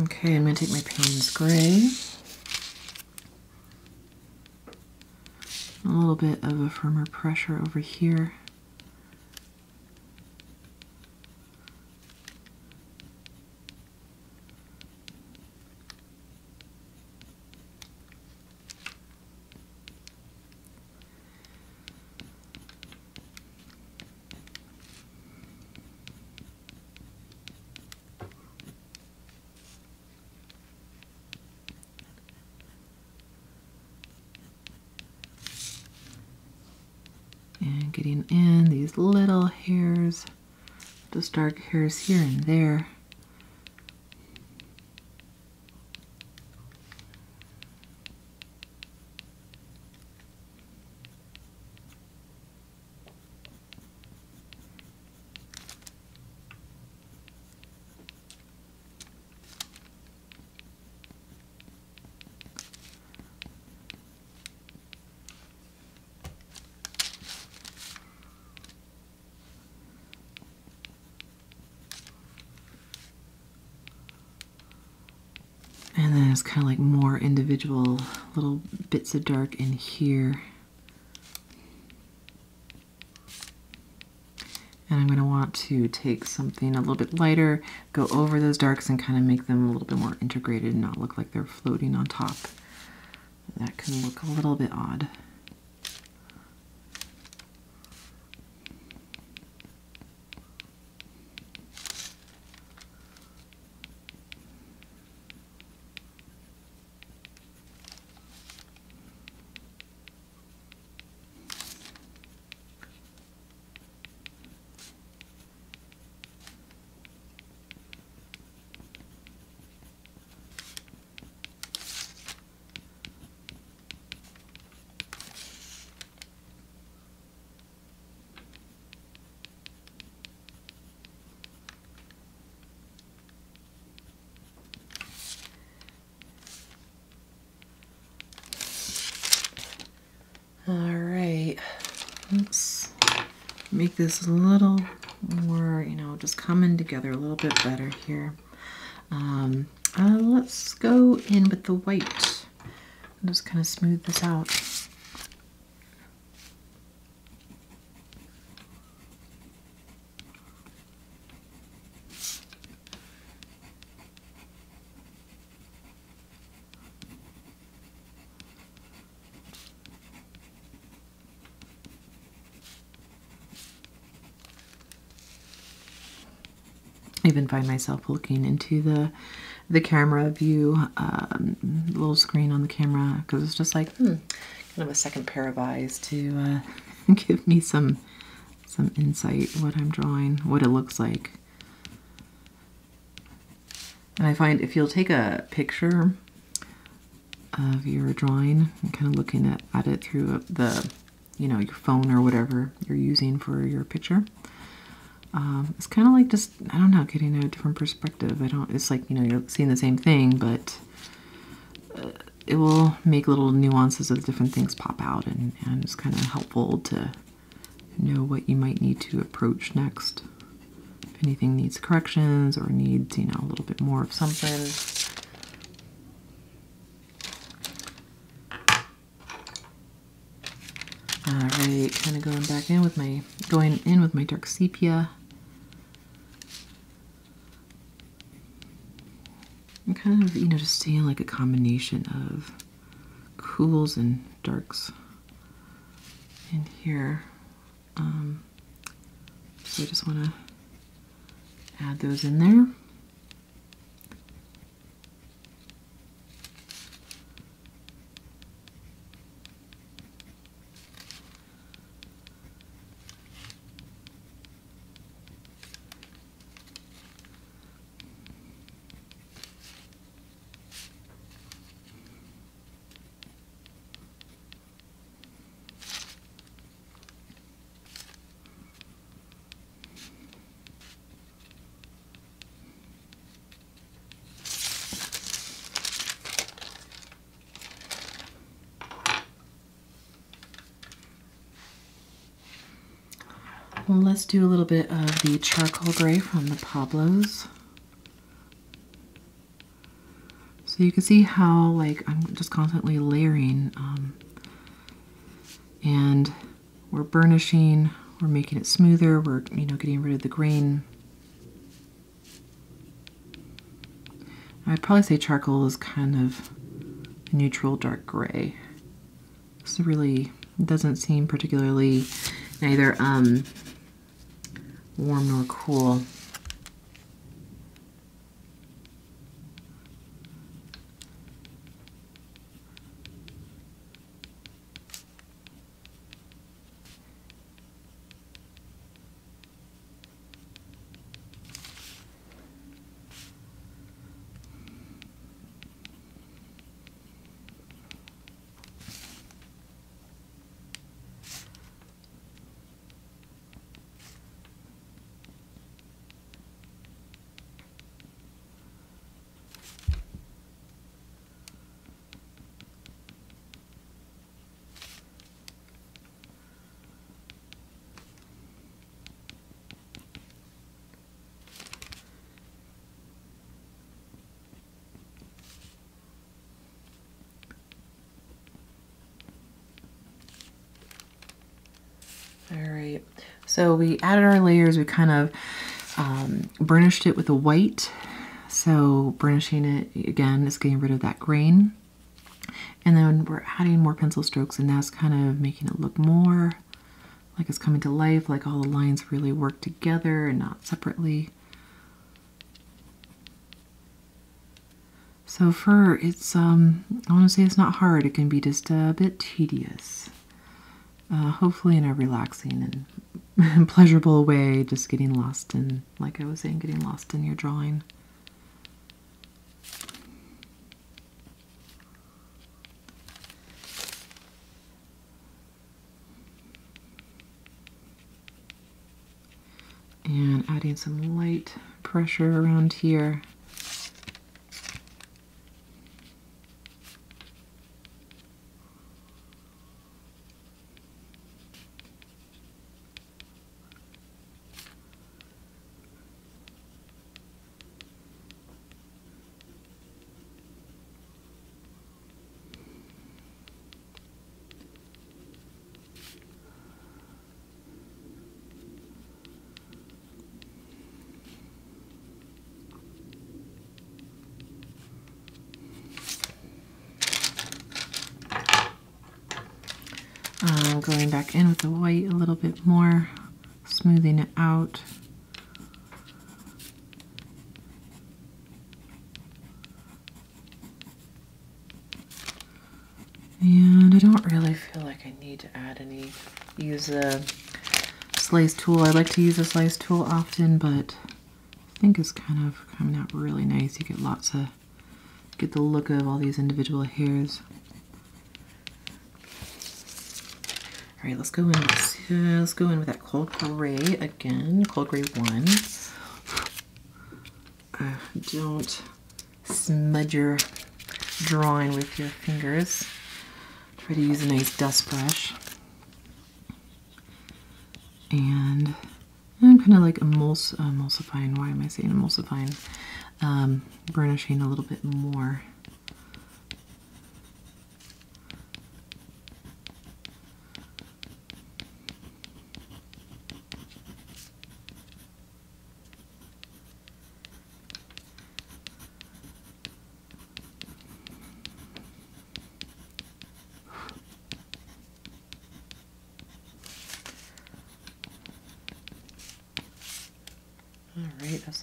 Okay, I'm going to take my Payne's Gray. A little bit of a firmer pressure over here. And getting in these little hairs, those dark hairs here and there. And then it's kind of like more individual little bits of dark in here. And I'm going to want to take something a little bit lighter, go over those darks and kind of make them a little bit more integrated and not look like they're floating on top. That can look a little bit odd. Alright, let's make this a little more, you know, just coming together a little bit better here. Let's go in with the white and just kind of smooth this out. Even find myself looking into the camera view, little screen on the camera, because it's just like kind of a second pair of eyes to give me some insight what I'm drawing, what it looks like. And I find if you'll take a picture of your drawing and kind of looking at it through the, you know, your phone or whatever you're using for your picture. It's kind of like just, I don't know, getting a different perspective. It's like, you know, you're seeing the same thing, but it will make little nuances of different things pop out, and it's kind of helpful to know what you might need to approach next. If anything needs corrections or needs, you know, a little bit more of something. All right, kind of going in with my dark sepia. And kind of, you know, just seeing like a combination of cools and darks in here. So I just want to add those in there. Let's do a little bit of the charcoal gray from the Pablos. So you can see how, like, I'm just constantly layering, and we're burnishing, we're making it smoother, we're, you know, getting rid of the grain. I'd probably say charcoal is kind of a neutral dark gray. So really, it doesn't seem particularly neither warm nor cool. So we added our layers, we kind of burnished it with a white. So burnishing it again is getting rid of that grain. And then we're adding more pencil strokes, and that's kind of making it look more like it's coming to life, like all the lines really work together and not separately. So for it's, I want to say it's not hard, it can be just a bit tedious. Hopefully in a relaxing and pleasurable way, just getting lost in, like I was saying, getting lost in your drawing. And adding some light pressure around here. Going back in with the white a little bit more, smoothing it out. And I don't really feel like I need to add any, use a slice tool. I like to use a slice tool often, but I think it's kind of coming out really nice. You get lots of, get the look of all these individual hairs. All right, let's go in. Let's go in with that cold gray again. Cold gray 1. Don't smudge your drawing with your fingers. Try to use a nice dust brush. And I'm kind of like emulsifying. Why am I saying emulsifying? Burnishing a little bit more.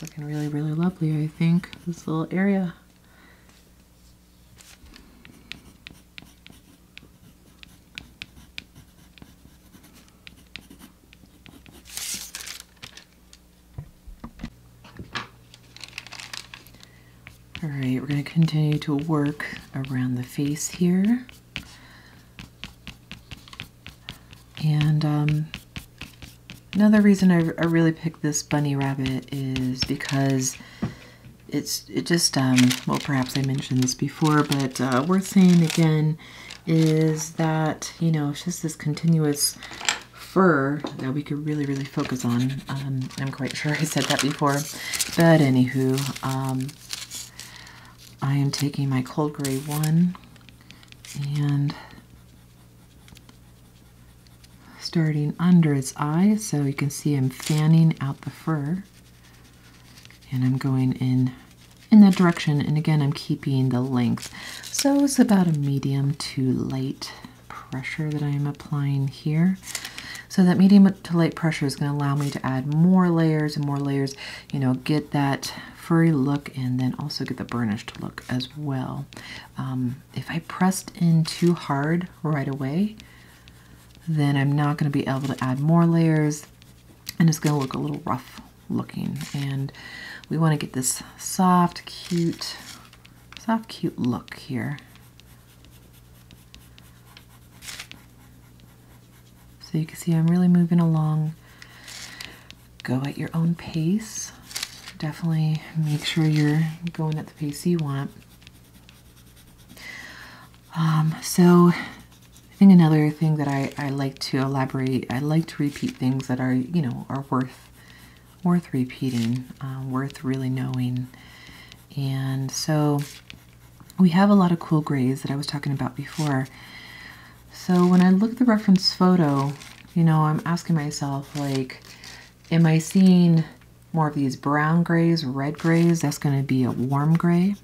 Looking really, really lovely, I think, this little area. All right, we're going to continue to work around the face here. And, another reason I really picked this bunny rabbit is because it just, well, perhaps I mentioned this before, but worth saying again is that, you know, it's just this continuous fur that we could really, really focus on. I'm quite sure I said that before, but anywho, I am taking my cold gray 1 and starting under its eye, so you can see I'm fanning out the fur, and I'm going in that direction, and again I'm keeping the length. So it's about a medium to light pressure that I am applying here. So that medium to light pressure is going to allow me to add more layers and more layers, you know, get that furry look and then also get the burnished look as well. If I pressed in too hard right away, then I'm not going to be able to add more layers and it's going to look a little rough looking. And we want to get this soft, cute look here. So you can see I'm really moving along. Go at your own pace. Definitely make sure you're going at the pace you want. So another thing that I like to elaborate, I like to repeat things that are, you know, are worth repeating, worth really knowing. And so we have a lot of cool grays that I was talking about before. So when I look at the reference photo, you know, I'm asking myself, like, am I seeing more of these brown grays, red grays? That's going to be a warm gray.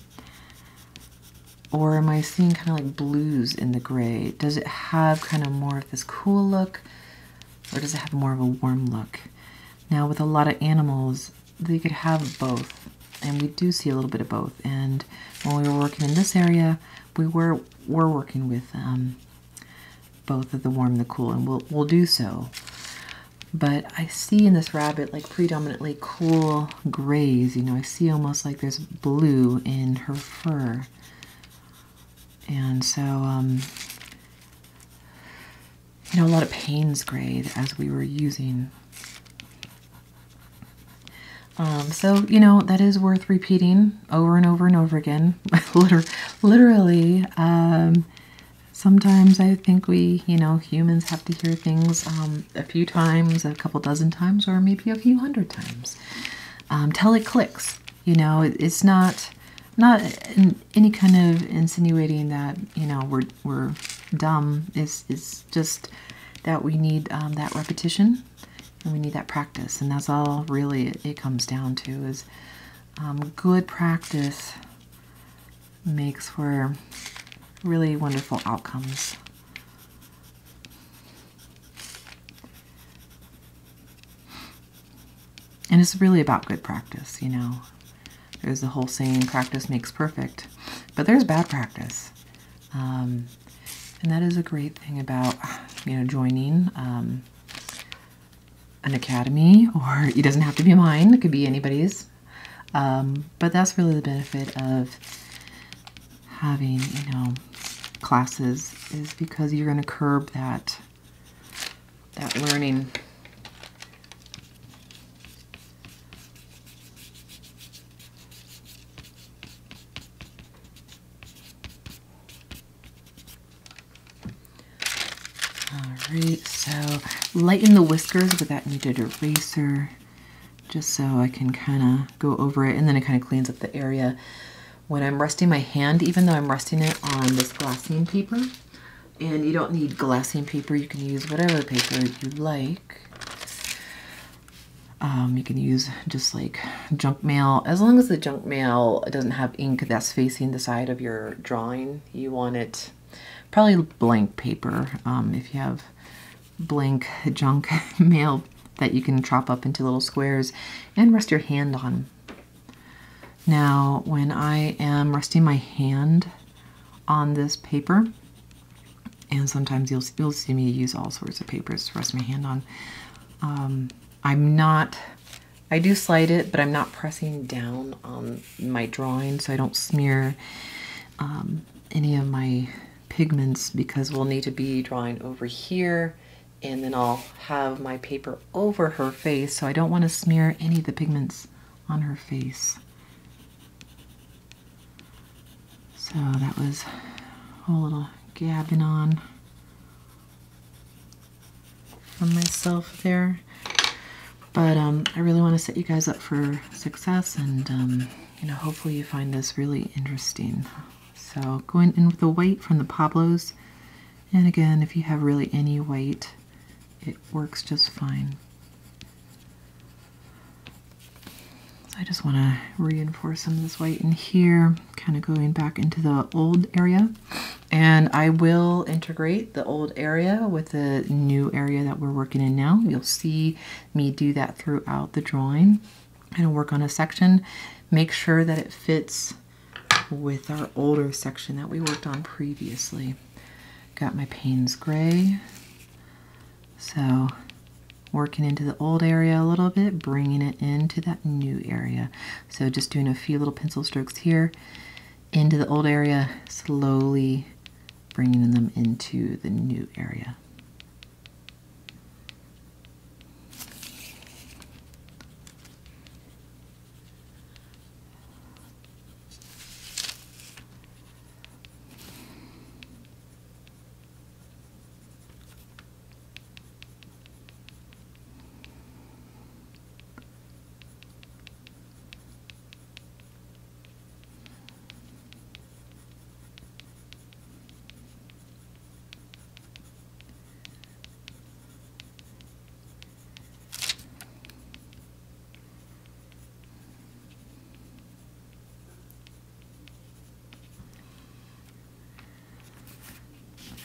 Or am I seeing kind of like blues in the gray? Does it have kind of more of this cool look, or does it have more of a warm look? Now with a lot of animals, they could have both, and we do see a little bit of both. And when we were working in this area, we were working with both of the warm and the cool, and we'll do so. But I see in this rabbit like predominantly cool grays, you know, I see almost like there's blue in her fur. And so, you know, a lot of Payne's gray as we were using. So, you know, that is worth repeating over and over and over again. Literally, sometimes I think we, you know, humans have to hear things a few times, a couple dozen times, or maybe a few hundred times, till it clicks. You know, it's not in any kind of insinuating that, you know, we're dumb. It's just that we need that repetition and we need that practice, and that's all really it comes down to is good practice makes for really wonderful outcomes. And it's really about good practice, you know. There's the whole saying, practice makes perfect. But there's bad practice. And that is a great thing about, you know, joining an academy, or it doesn't have to be mine, it could be anybody's. But that's really the benefit of having, you know, classes, is because you're going to curb that learning. Alright, so lighten the whiskers with that muted eraser, just so I can kind of go over it, and then it kind of cleans up the area. When I'm resting my hand, even though I'm resting it on this glassine paper, and you don't need glassine paper, you can use whatever paper you like. You can use just like junk mail. As long as the junk mail doesn't have ink that's facing the side of your drawing, you want it probably blank paper. If you have blank junk mail that you can chop up into little squares and rest your hand on. Now, when I am resting my hand on this paper, and sometimes you'll see me use all sorts of papers to rest my hand on, I do slide it, but I'm not pressing down on my drawing, so I don't smear any of my pigments, because we'll need to be drawing over here, and then I'll have my paper over her face, so I don't want to smear any of the pigments on her face. So that was a whole little gabbing on from myself there. But I really want to set you guys up for success, and you know, hopefully you find this really interesting. So going in with the white from the Pablos, and again, if you have really any white, it works just fine. So I just want to reinforce some of this white in here, kind of going back into the old area. And I will integrate the old area with the new area that we're working in now. You'll see me do that throughout the drawing. I'm going to work on a section, make sure that it fits with our older section that we worked on previously. Got my Payne's gray, so working into the old area a little bit, bringing it into that new area. So just doing a few little pencil strokes here into the old area, slowly bringing them into the new area.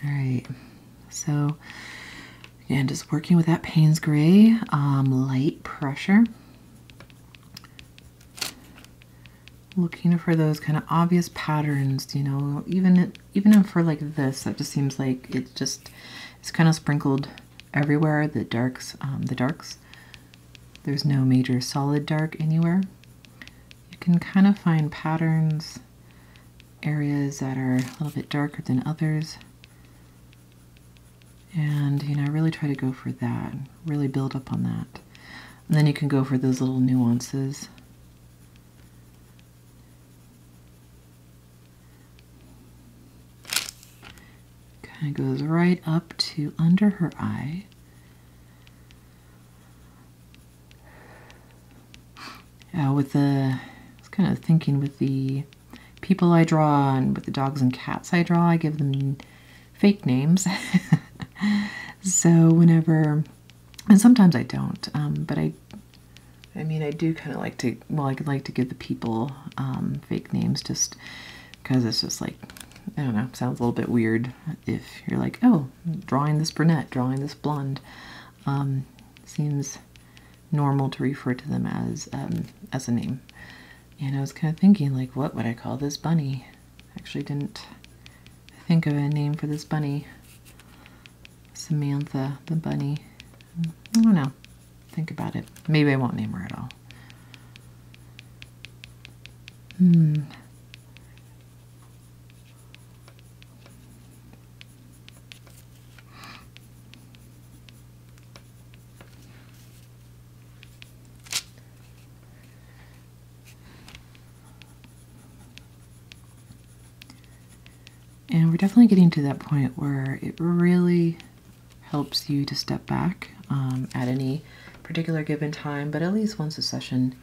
Alright, so again, just working with that Payne's gray, light pressure. Looking for those kind of obvious patterns, you know, even for like this, that just seems like it's kind of sprinkled everywhere, the darks. There's no major solid dark anywhere. You can kind of find patterns, areas that are a little bit darker than others. And, you know, I really try to go for that, really build up on that. And then you can go for those little nuances. Kind of goes right up to under her eye. I was kind of thinking with the people I draw and with the dogs and cats I draw, I give them fake names. So whenever, and sometimes I don't, but I mean, I do kind of like to, well, I like to give the people fake names, just because it's just like, I don't know, sounds a little bit weird if you're like, oh, drawing this brunette, drawing this blonde, seems normal to refer to them as a name. And I was kind of thinking, like, what would I call this bunny? Actually didn't think of a name for this bunny. Samantha the bunny. I don't know. Think about it. Maybe I won't name her at all. And we're definitely getting to that point where it really helps you to step back at any particular given time, but at least once a session,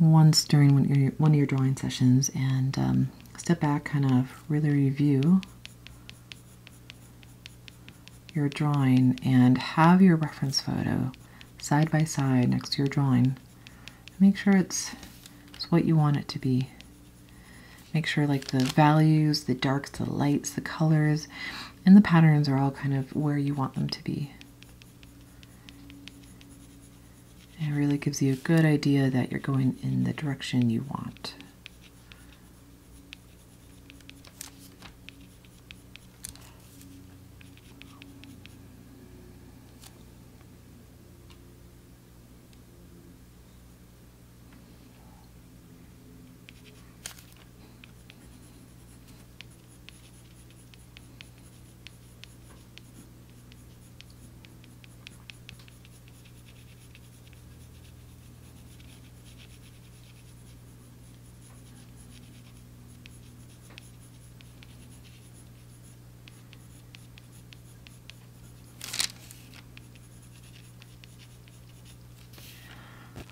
once during one of your drawing sessions, and step back, kind of really review your drawing and have your reference photo side by side next to your drawing. Make sure it's what you want it to be. Make sure, like, the values, the darks, the lights, the colors, and the patterns are all kind of where you want them to be. It really gives you a good idea that you're going in the direction you want.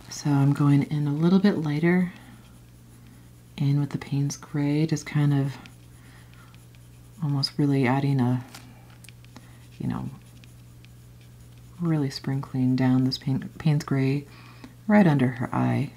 So I'm going in a little bit lighter, and with the Payne's gray, just kind of almost really adding a, you know, really sprinkling down this Payne's gray right under her eye.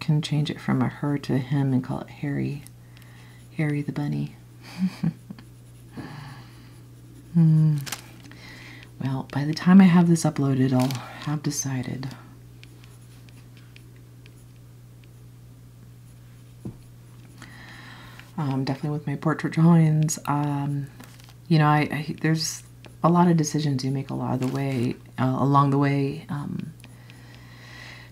Can change it from a her to a him and call it Harry. Harry the bunny. Well, by the time I have this uploaded, I'll have decided. Definitely with my portrait drawings, you know, I there's a lot of decisions you make along the way.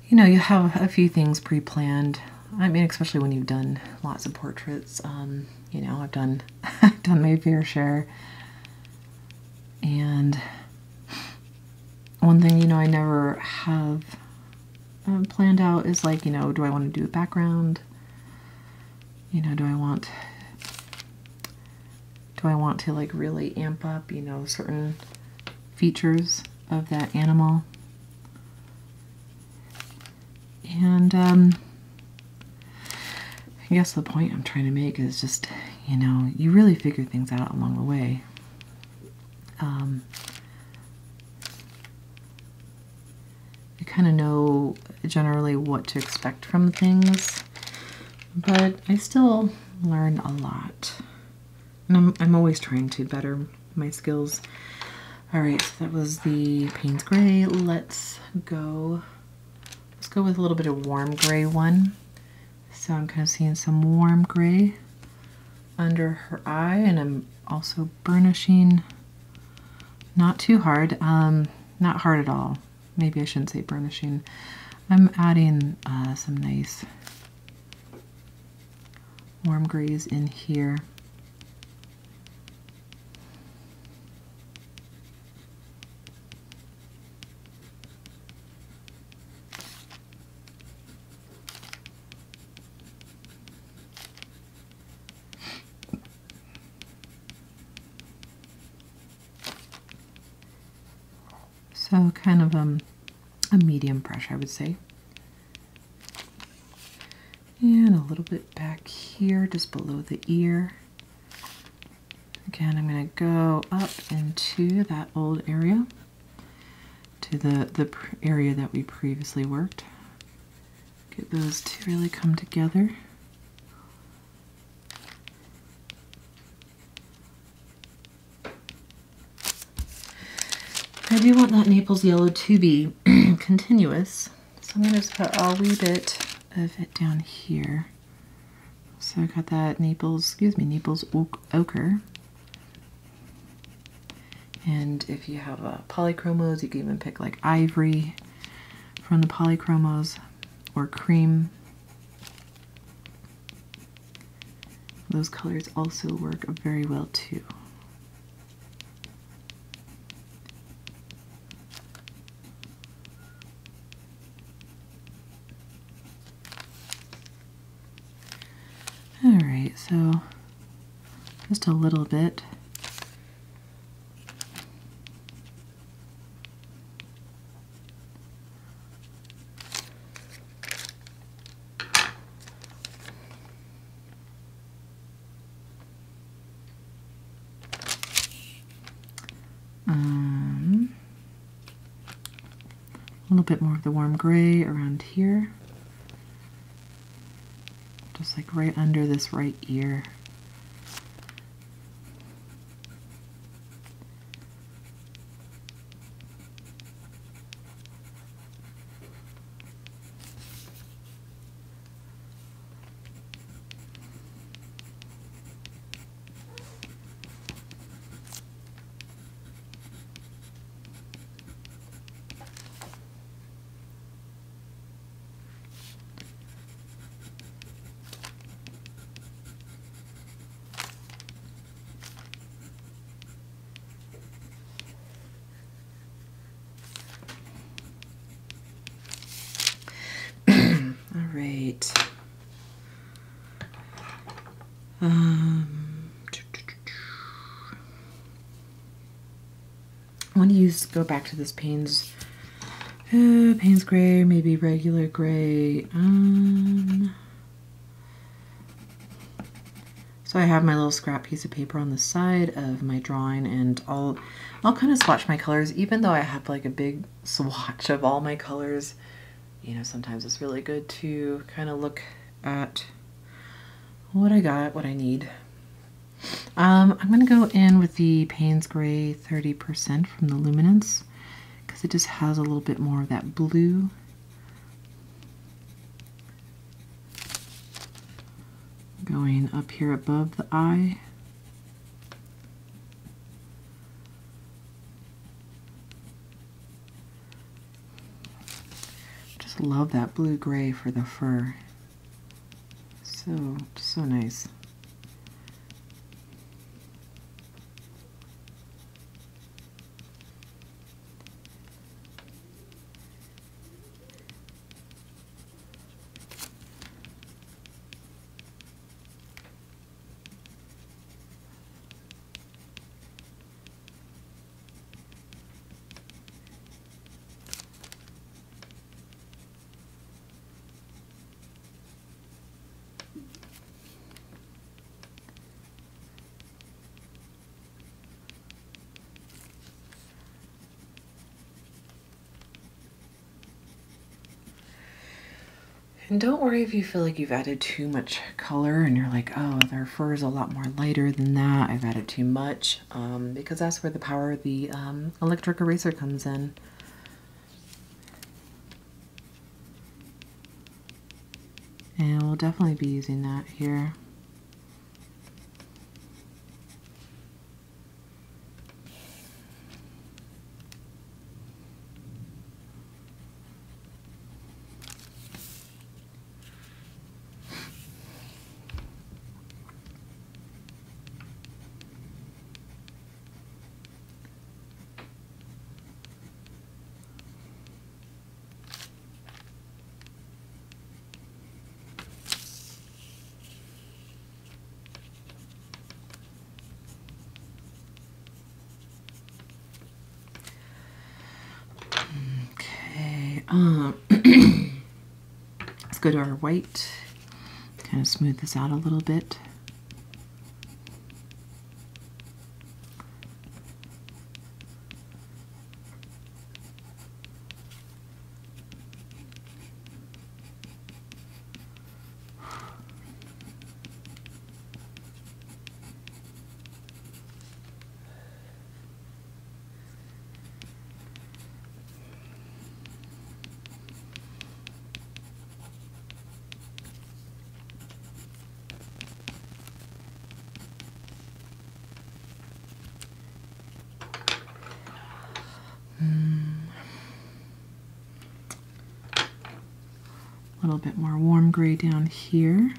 You know, you have a few things pre-planned. I mean, especially when you've done lots of portraits. You know, I've done my fair share. And one thing, you know, I never have planned out is, like, you know, do I want to do a background? You know, do I want to, like, really amp up, you know, certain features of that animal? And I guess the point I'm trying to make is just, you know, you really figure things out along the way. You kind of know generally what to expect from things, but I still learn a lot. And I'm always trying to better my skills. All right, so that was the Payne's gray. Let's go. Let's go with a little bit of warm gray one. So I'm kind of seeing some warm gray under her eye, and I'm also burnishing, not too hard, not hard at all. Maybe I shouldn't say burnishing. I'm adding some nice warm grays in here. So kind of a medium brush, I would say. And a little bit back here, just below the ear. Again, I'm going to go up into that old area, to the area that we previously worked. Get those two really come together. I do want that Naples yellow to be continuous, so I'm going to just put a wee bit of it down here. So I got that Naples ochre. And if you have Polychromos, you can even pick like ivory from the Polychromos or cream. Those colors also work very well too. Alright, so just a little bit. A little bit more of the warm gray around here, just like right under this right ear. I want to go back to this Payne's gray, maybe regular gray. So I have my little scrap piece of paper on the side of my drawing, and I'll kind of swatch my colors, even though I have like a big swatch of all my colors. You know, sometimes it's really good to kind of look at what I got, what I need. I'm going to go in with the Payne's Gray 30% from the Luminance, because it just has a little bit more of that blue. Going up here above the eye. Just love that blue gray for the fur. So nice. And don't worry if you feel like you've added too much color and you're like, oh, their fur is a lot more lighter than that, I've added too much, because that's where the power of the electric eraser comes in. And we'll definitely be using that here. Let's go to our white, kind of smooth this out a little bit. little bit more warm gray down here.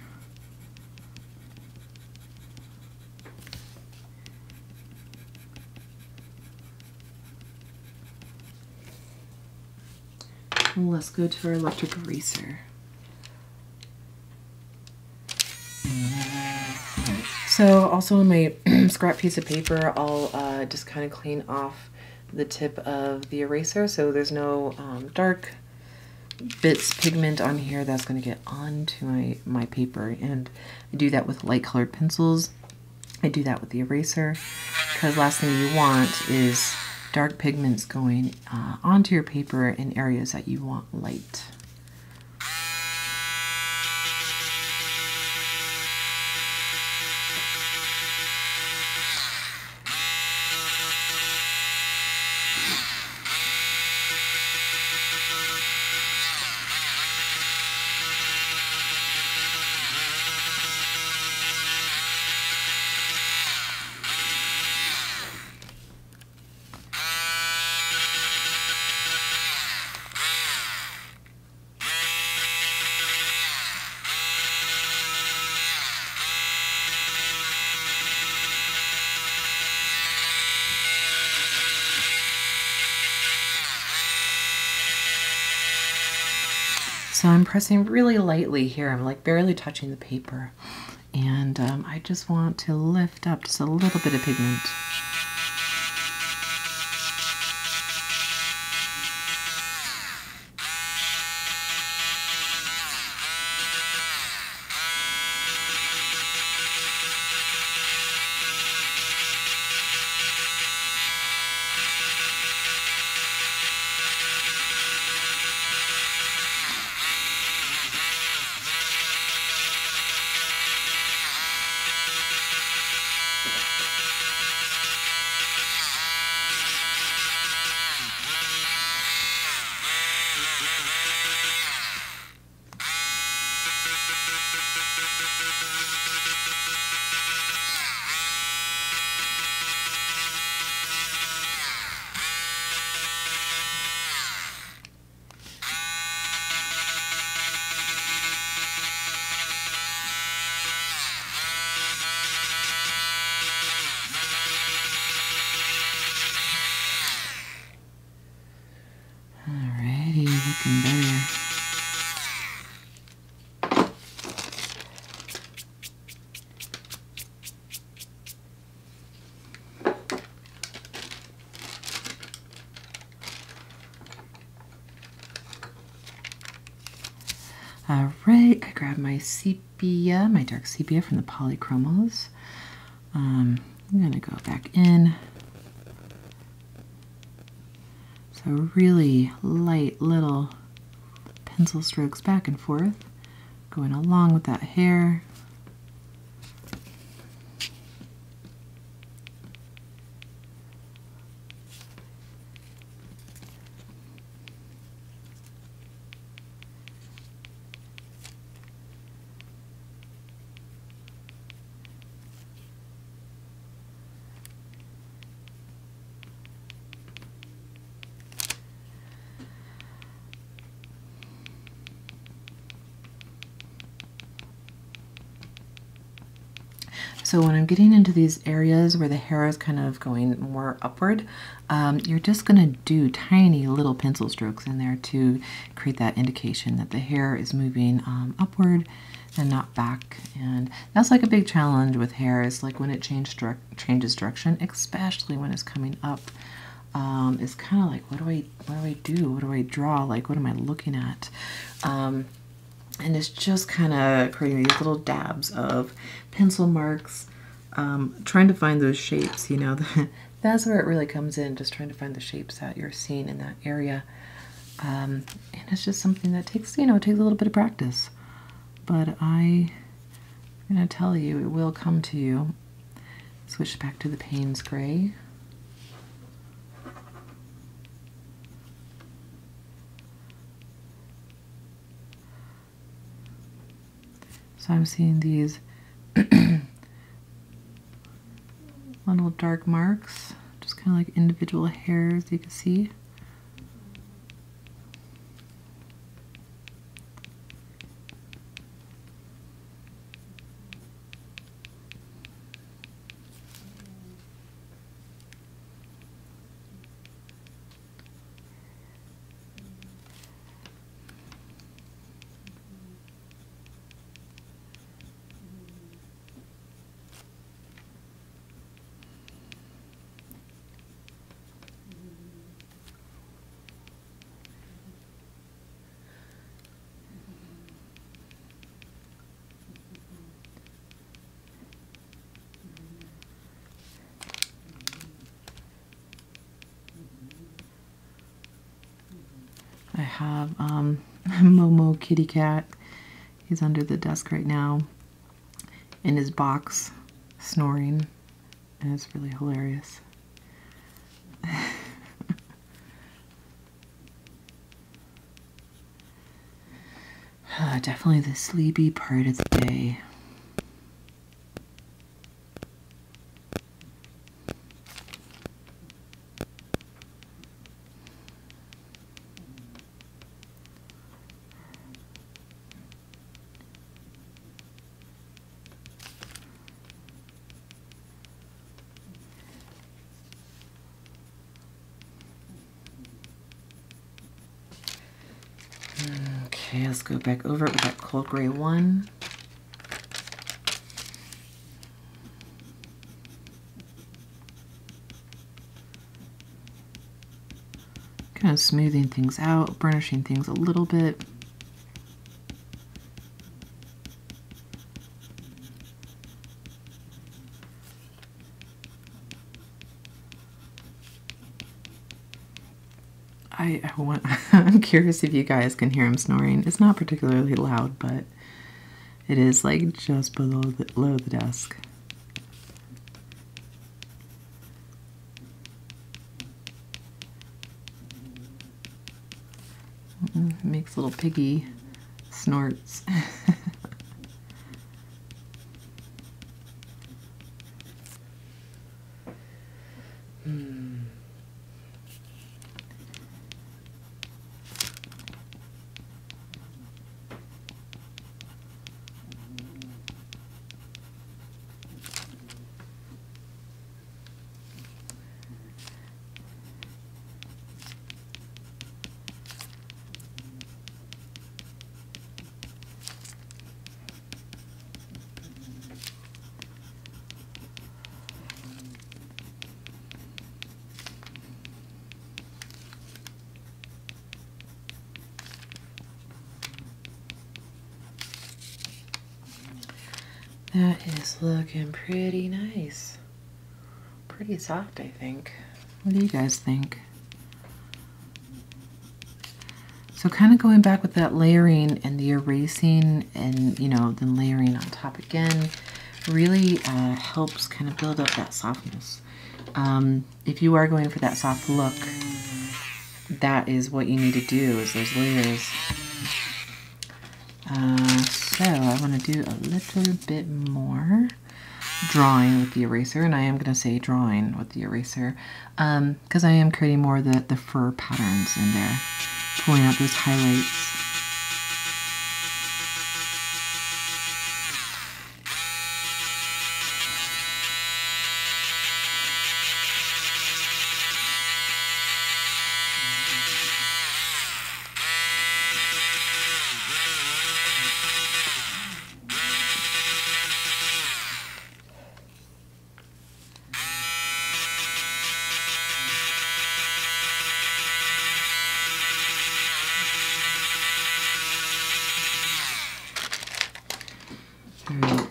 And let's go to our electric eraser. So also on my scrap piece of paper, I'll just kind of clean off the tip of the eraser so there's no dark bits pigment on here that's going to get onto my paper. And I do that with light colored pencils. I do that with the eraser, because last thing you want is dark pigments going onto your paper in areas that you want light. So I'm pressing really lightly here. I'm like barely touching the paper. And I just want to lift up just a little bit of pigment. Alright, I grabbed my sepia, my dark sepia from the Polychromos. I'm going to go back in. So really light little pencil strokes back and forth, going along with that hair. So when I'm getting into these areas where the hair is kind of going more upward, you're just going to do tiny little pencil strokes in there to create that indication that the hair is moving upward and not back. And that's like a big challenge with hair, is like when it changes direction, especially when it's coming up. It's kind of like, what do I do? What do I draw? Like, what am I looking at? And it's just kind of creating these little dabs of pencil marks, trying to find those shapes, you know. That's where it really comes in, just trying to find the shapes that you're seeing in that area. And it's just something that takes, you know, it takes a little bit of practice. But I'm going to tell you, it will come to you. Switch back to the Payne's gray. So I'm seeing these little dark marks, just kind of like individual hairs you can see. have Momo Kitty Cat. He's under the desk right now in his box snoring, and it's really hilarious. Definitely the sleepy part of the day. Okay, let's go back over it with that coal gray one. Kind of smoothing things out, burnishing things a little bit. I'm curious if you guys can hear him snoring. It's not particularly loud, but it is like just below the desk. It makes little piggy snorts. That is looking pretty nice. Pretty soft, I think. What do you guys think? So kind of going back with that layering and the erasing and, you know, then layering on top again really helps kind of build up that softness. If you are going for that soft look, that is what you need to do, is those layers. So I want to do a little bit more drawing with the eraser, and I am going to say drawing with the eraser because I am creating more of the fur patterns in there, pulling out those highlights.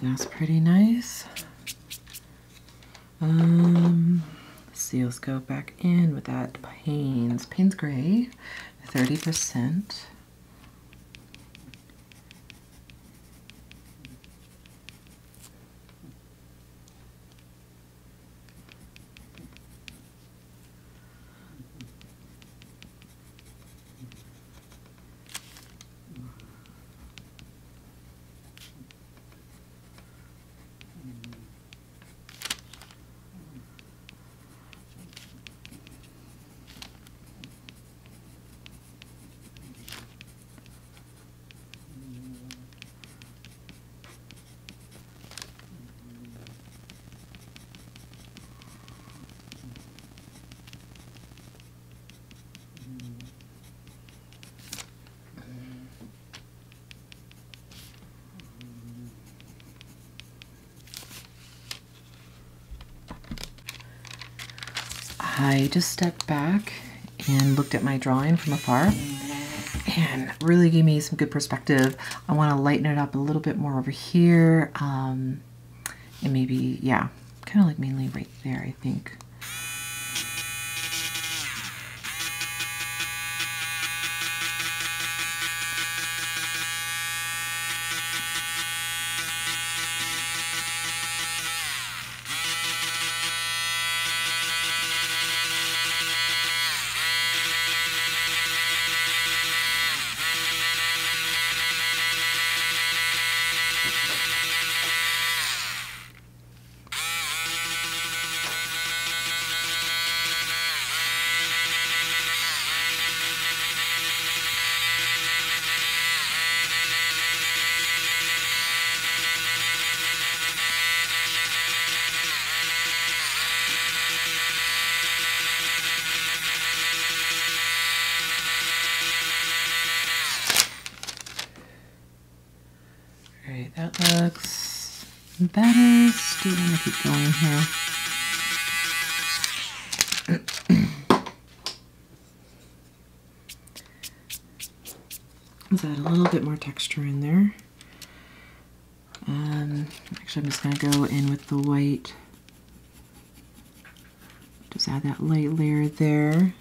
That's pretty nice. Let's see, let's go back in with that Payne's gray, 30%. I just stepped back and looked at my drawing from afar, and really gave me some good perspective. I want to lighten it up a little bit more over here, and maybe, yeah, kind of like mainly right there, I think. that is, do you want to keep going here? Let's add a little bit more texture in there. Actually, I'm just going to go in with the white. Just add that light layer there.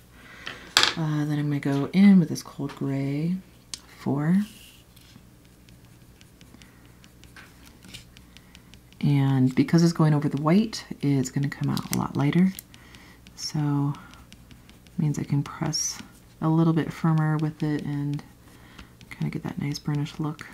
Then I'm going to go in with this cold gray 4. And because it's going over the white, it's going to come out a lot lighter. So it means I can press a little bit firmer with it and kind of get that nice burnished look.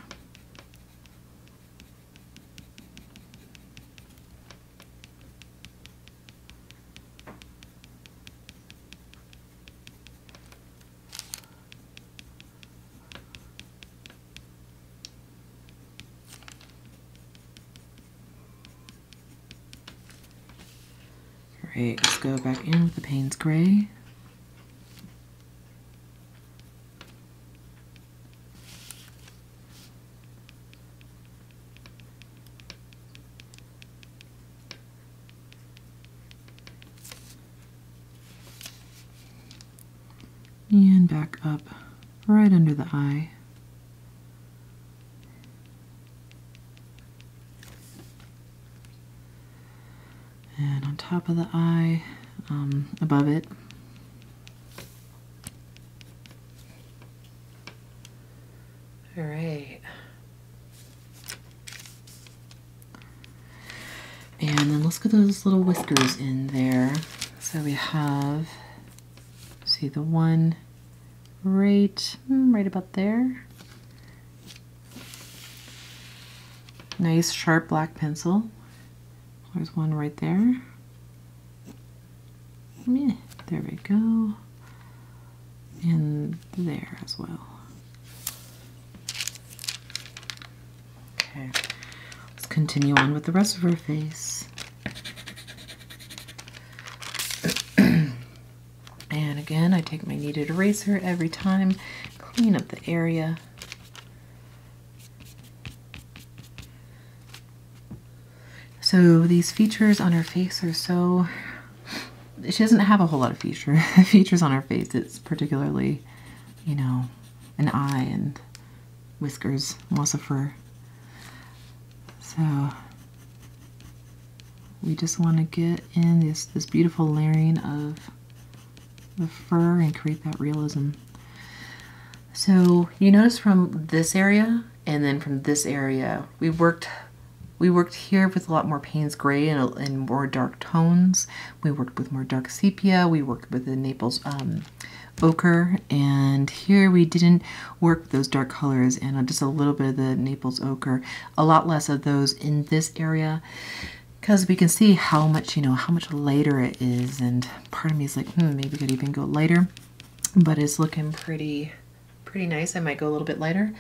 Let's go back in with the Payne's gray. And back up right under the eye. And on top of the eye, above it. All right. And then let's get those little whiskers in there. So we have, see the one right about there. Nice sharp black pencil. There's one right there. Yeah, there we go. And there as well. Okay, let's continue on with the rest of her face. And again, I take my kneaded eraser every time, clean up the area. So these features on her face are so, she doesn't have a whole lot of features on her face. It's particularly, you know, an eye and whiskers, lots of fur. So we just want to get in this beautiful layering of the fur and create that realism. So you notice from this area and then from this area, we worked here with a lot more Payne's gray and more dark tones. We worked with more dark sepia. We worked with the Naples ochre. And here we didn't work those dark colors and just a little bit of the Naples ochre. A lot less of those in this area because we can see how much, you know, how much lighter it is. And part of me is like, maybe we could even go lighter. But it's looking pretty nice. I might go a little bit lighter.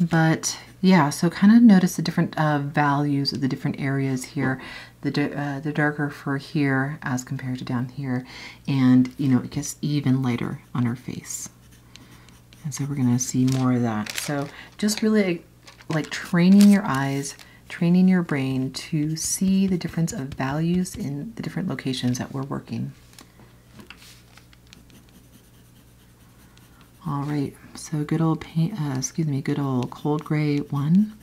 But yeah, so kind of notice the different values of the different areas here, the darker fur here as compared to down here, and you know, it gets even lighter on her face. And so we're gonna see more of that. So just really like training your eyes, training your brain to see the difference of values in the different locations that we're working. All right, so good old cold gray 1,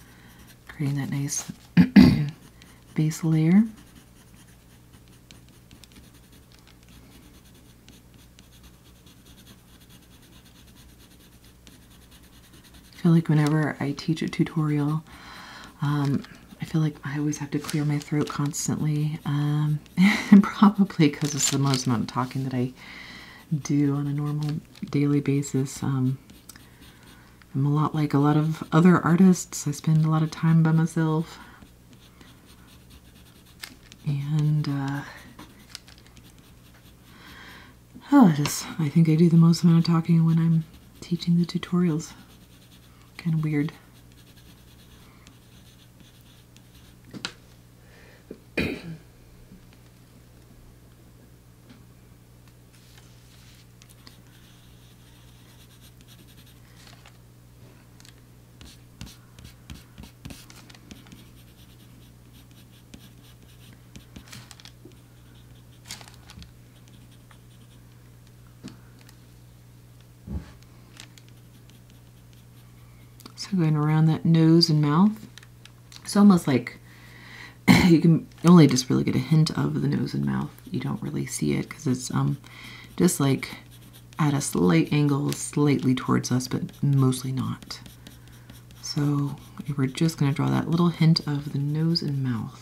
creating that nice base layer. I feel like whenever I teach a tutorial, I feel like I always have to clear my throat constantly, and probably because it's the most amount of talking that I do on a normal daily basis. I'm a lot like a lot of other artists. I spend a lot of time by myself, and I think I do the most amount of talking when I'm teaching the tutorials. Kind of weird. So going around that nose and mouth. It's almost like you can only just really get a hint of the nose and mouth. You don't really see it because it's just like at a slight angle, slightly towards us, but mostly not. So we're just going to draw that little hint of the nose and mouth.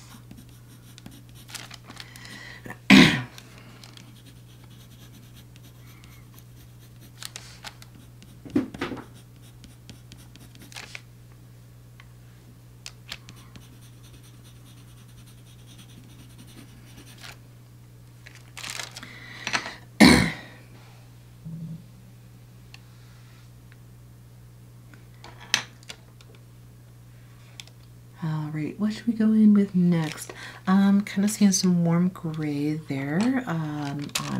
What should we go in with next? Kind of seeing some warm gray there. On, I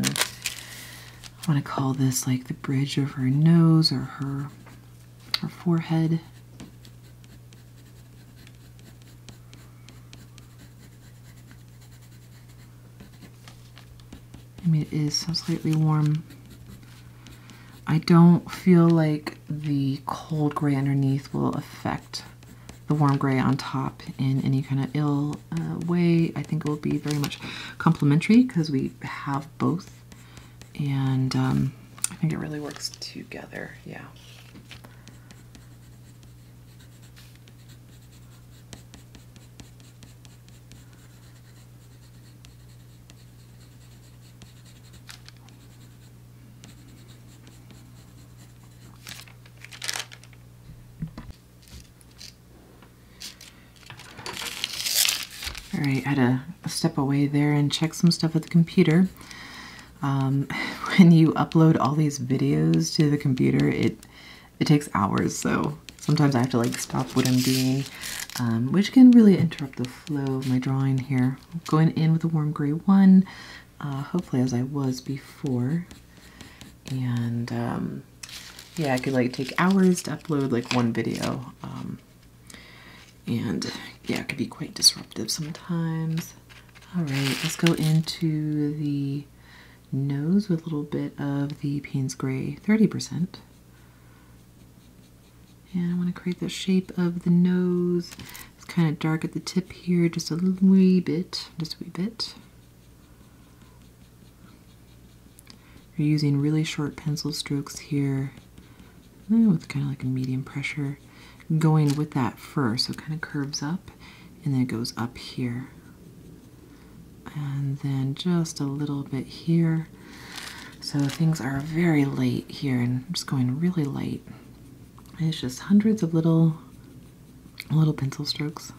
want to call this like the bridge of her nose or her forehead. I mean, it is so slightly warm. I don't feel like the cold gray underneath will affect the warm gray on top in any kind of ill way. I think it will be very much complementary because we have both, and I think it really works together. Yeah. Alright, I had to step away there and check some stuff at the computer. When you upload all these videos to the computer, it takes hours, so sometimes I have to like stop what I'm doing, which can really interrupt the flow of my drawing here. Going in with a warm gray one, hopefully as I was before, and yeah, I could like take hours to upload like one video. And yeah, it could be quite disruptive sometimes. All right, let's go into the nose with a little bit of the Payne's Gray 30%. And I want to create the shape of the nose. It's kind of dark at the tip here, just a wee bit, just a wee bit. We're using really short pencil strokes here with kind of like a medium pressure. Going with that fur, so it kind of curves up and then it goes up here. And then just a little bit here. So things are very light here, and I'm just going really light. And it's just hundreds of little pencil strokes.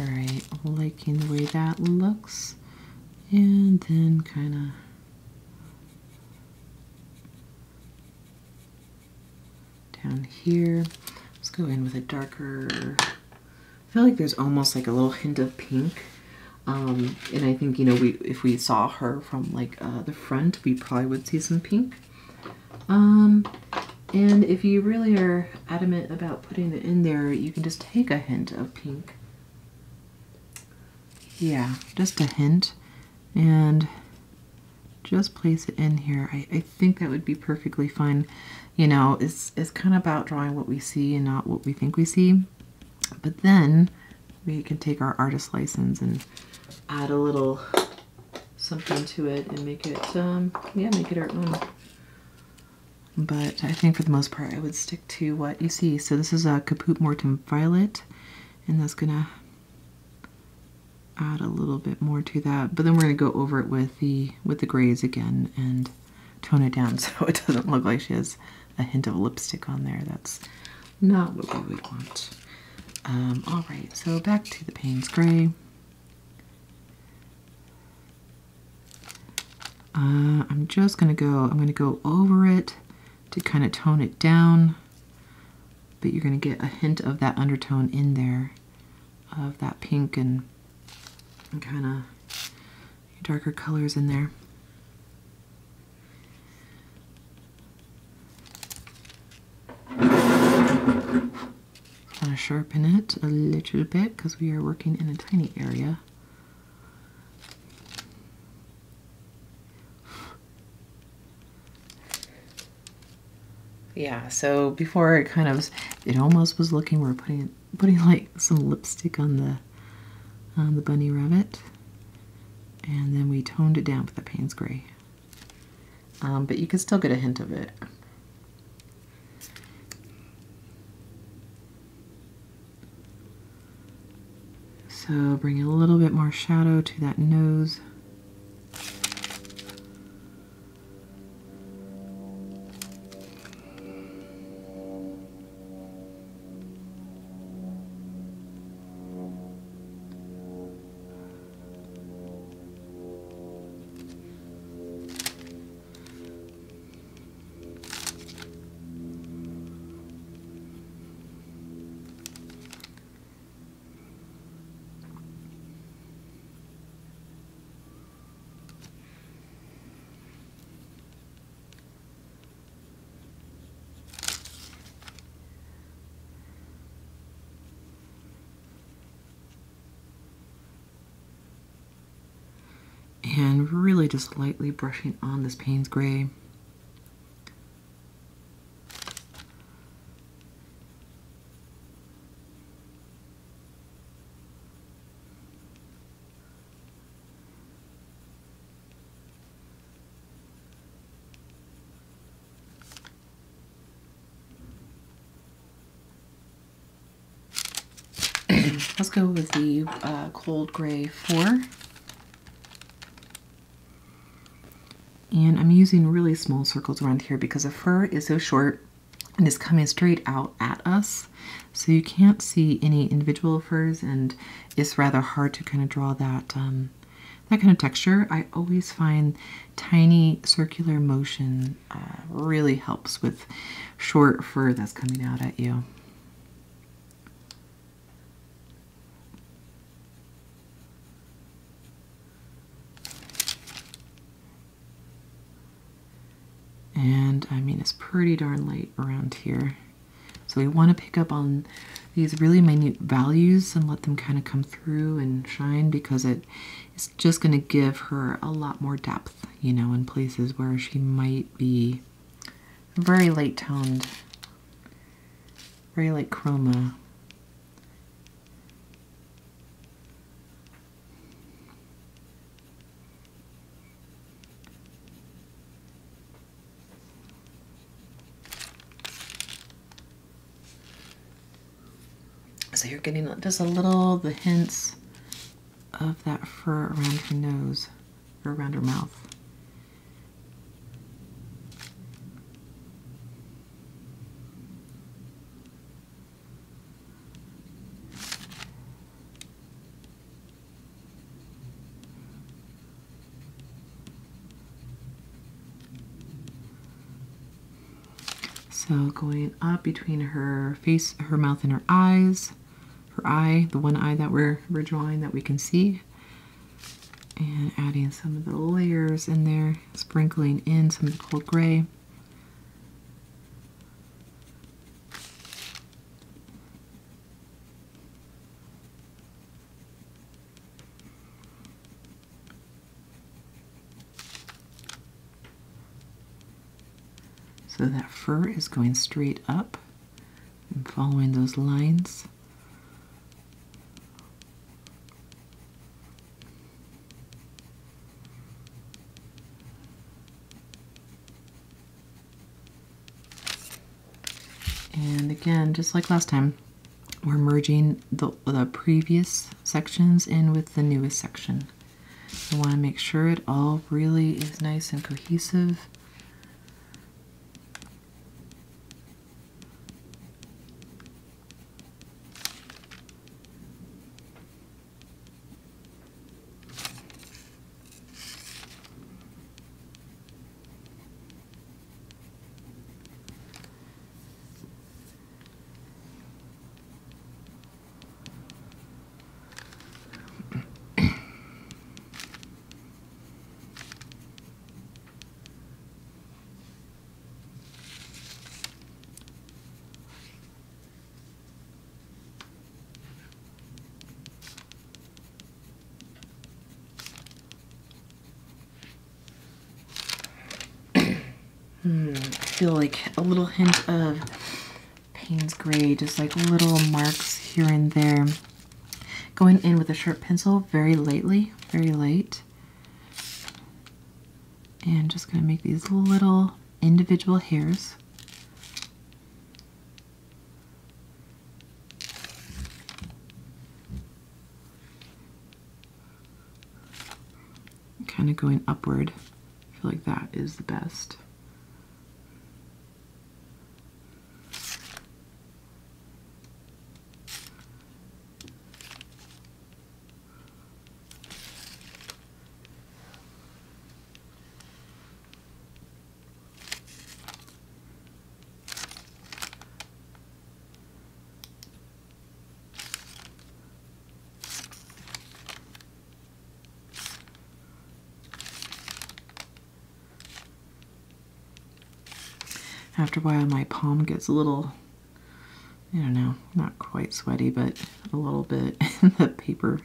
Alright, liking the way that looks, and then kind of down here. Let's go in with a darker, I feel like there's almost like a little hint of pink, and I think, you know, if we saw her from like the front, we probably would see some pink. And if you really are adamant about putting it in there, you can just take a hint of pink. Yeah, just a hint, and just place it in here. I think that would be perfectly fine. You know, it's kind of about drawing what we see and not what we think we see. But then we can take our artist license and add a little something to it and make it, yeah, make it our own. But I think for the most part, I would stick to what you see. So this is a Caput Mortum Violet, and that's gonna add a little bit more to that, but then we're going to go over it with the grays again and tone it down so it doesn't look like she has a hint of lipstick on there. That's not what we would want. All right, so back to the Payne's Gray. I'm just going to go. I'm going to go over it to kind of tone it down, but you're going to get a hint of that undertone in there, of that pink and kind of darker colors in there. Kind of sharpen it a little bit because we are working in a tiny area. Yeah, so before it kind of, it almost was looking, we're putting like some lipstick on the bunny rabbit, and then we toned it down with the Payne's gray. But you can still get a hint of it. So bring a little bit more shadow to that nose. And really just lightly brushing on this Payne's gray. Let's go with the cold gray 4. And I'm using really small circles around here because the fur is so short and it's coming straight out at us. So you can't see any individual furs, and it's rather hard to kind of draw that, that kind of texture. I always find tiny circular motion really helps with short fur that's coming out at you. And I mean, it's pretty darn light around here. So we want to pick up on these really minute values and let them kind of come through and shine, because it's just going to give her a lot more depth, you know, in places where she might be very light toned, very light chroma. So you're getting just a little, the hints of that fur around her nose, or around her mouth. So going up between her face, her mouth, and her eyes. Her eye, the one eye that we're drawing that we can see, and adding some of the layers in there, sprinkling in some of the cold gray. So that fur is going straight up and following those lines. And again, just like last time, we're merging the previous sections in with the newest section. I want to make sure it all really is nice and cohesive. I feel like a little hint of Payne's gray, just like little marks here and there. Going in with a sharp pencil very lightly, very light. And just going to make these little individual hairs. Kind of going upward. I feel like that is the best. After a while my palm gets a little, I don't know, not quite sweaty, but a little bit. the paper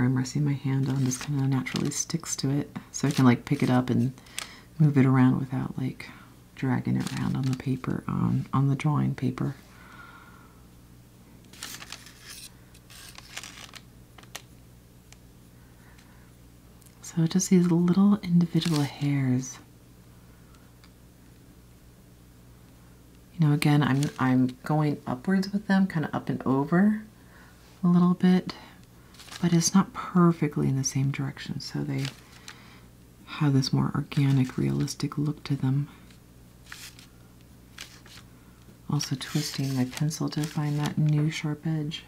I'm resting my hand on just kind of naturally sticks to it, so I can like pick it up and move it around without like dragging it around on the paper, on the drawing paper. So just these little individual hairs. You know, again, I'm going upwards with them, kind of up and over a little bit, but it's not perfectly in the same direction, so they have this more organic, realistic look to them. Also twisting my pencil to find that new sharp edge.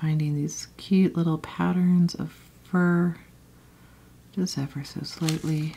Finding these cute little patterns of fur, just ever so slightly.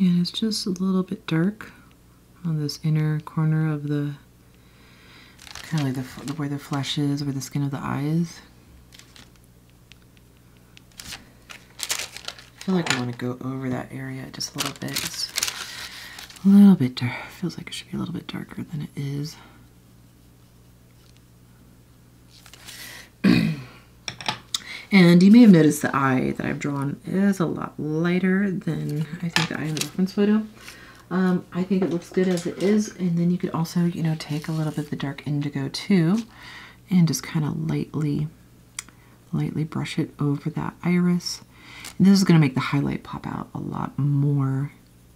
And it's just a little bit dark on this inner corner of the, kind of like the, where the flesh is, where the skin of the eye is. I feel like I want to go over that area just a little bit. It's a little bit dark. Feels like it should be a little bit darker than it is. And you may have noticed the eye that I've drawn is a lot lighter than I think the eye in the reference photo. I think it looks good as it is, and then you could also, you know, take a little bit of the dark indigo too, and just kind of lightly brush it over that iris. And this is going to make the highlight pop out a lot more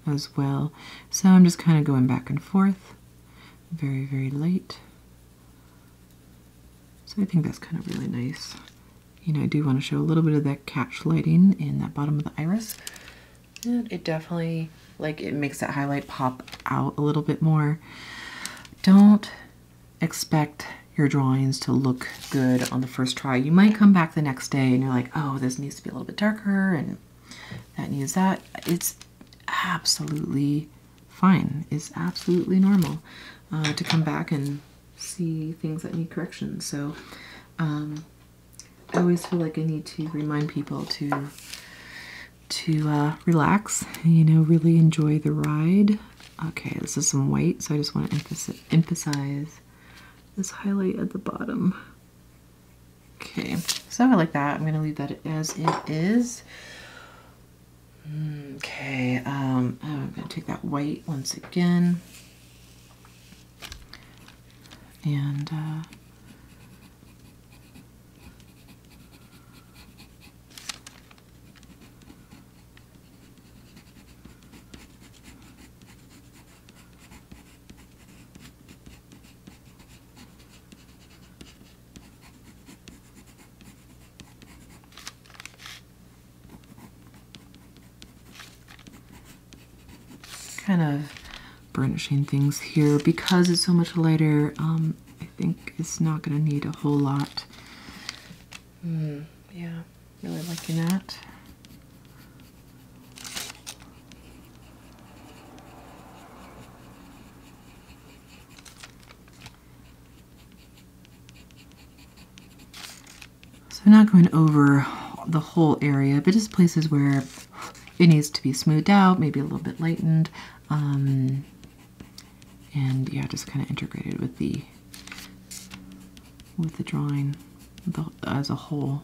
as well. So I'm just kind of going back and forth, very, very light. So I think that's kind of really nice. You know, I do want to show a little bit of that catch lighting in that bottom of the iris. And it definitely, like, it makes that highlight pop out a little bit more. Don't expect your drawings to look good on the first try. You might come back the next day and you're like, oh, this needs to be a little bit darker and that needs that. It's absolutely fine. It's absolutely normal to come back and see things that need correction. So I always feel like I need to remind people to relax, you know, really enjoy the ride. Okay, this is some white, so I just want to emphasize this highlight at the bottom. Okay, so I like that. I'm going to leave that as it is. Okay, I'm going to take that white once again. And, kind of burnishing things here because it's so much lighter. I think it's not going to need a whole lot. Yeah, really liking that. So I'm not going over the whole area, but just places where it needs to be smoothed out, maybe a little bit lightened. And yeah, just kind of integrated with the drawing as a whole.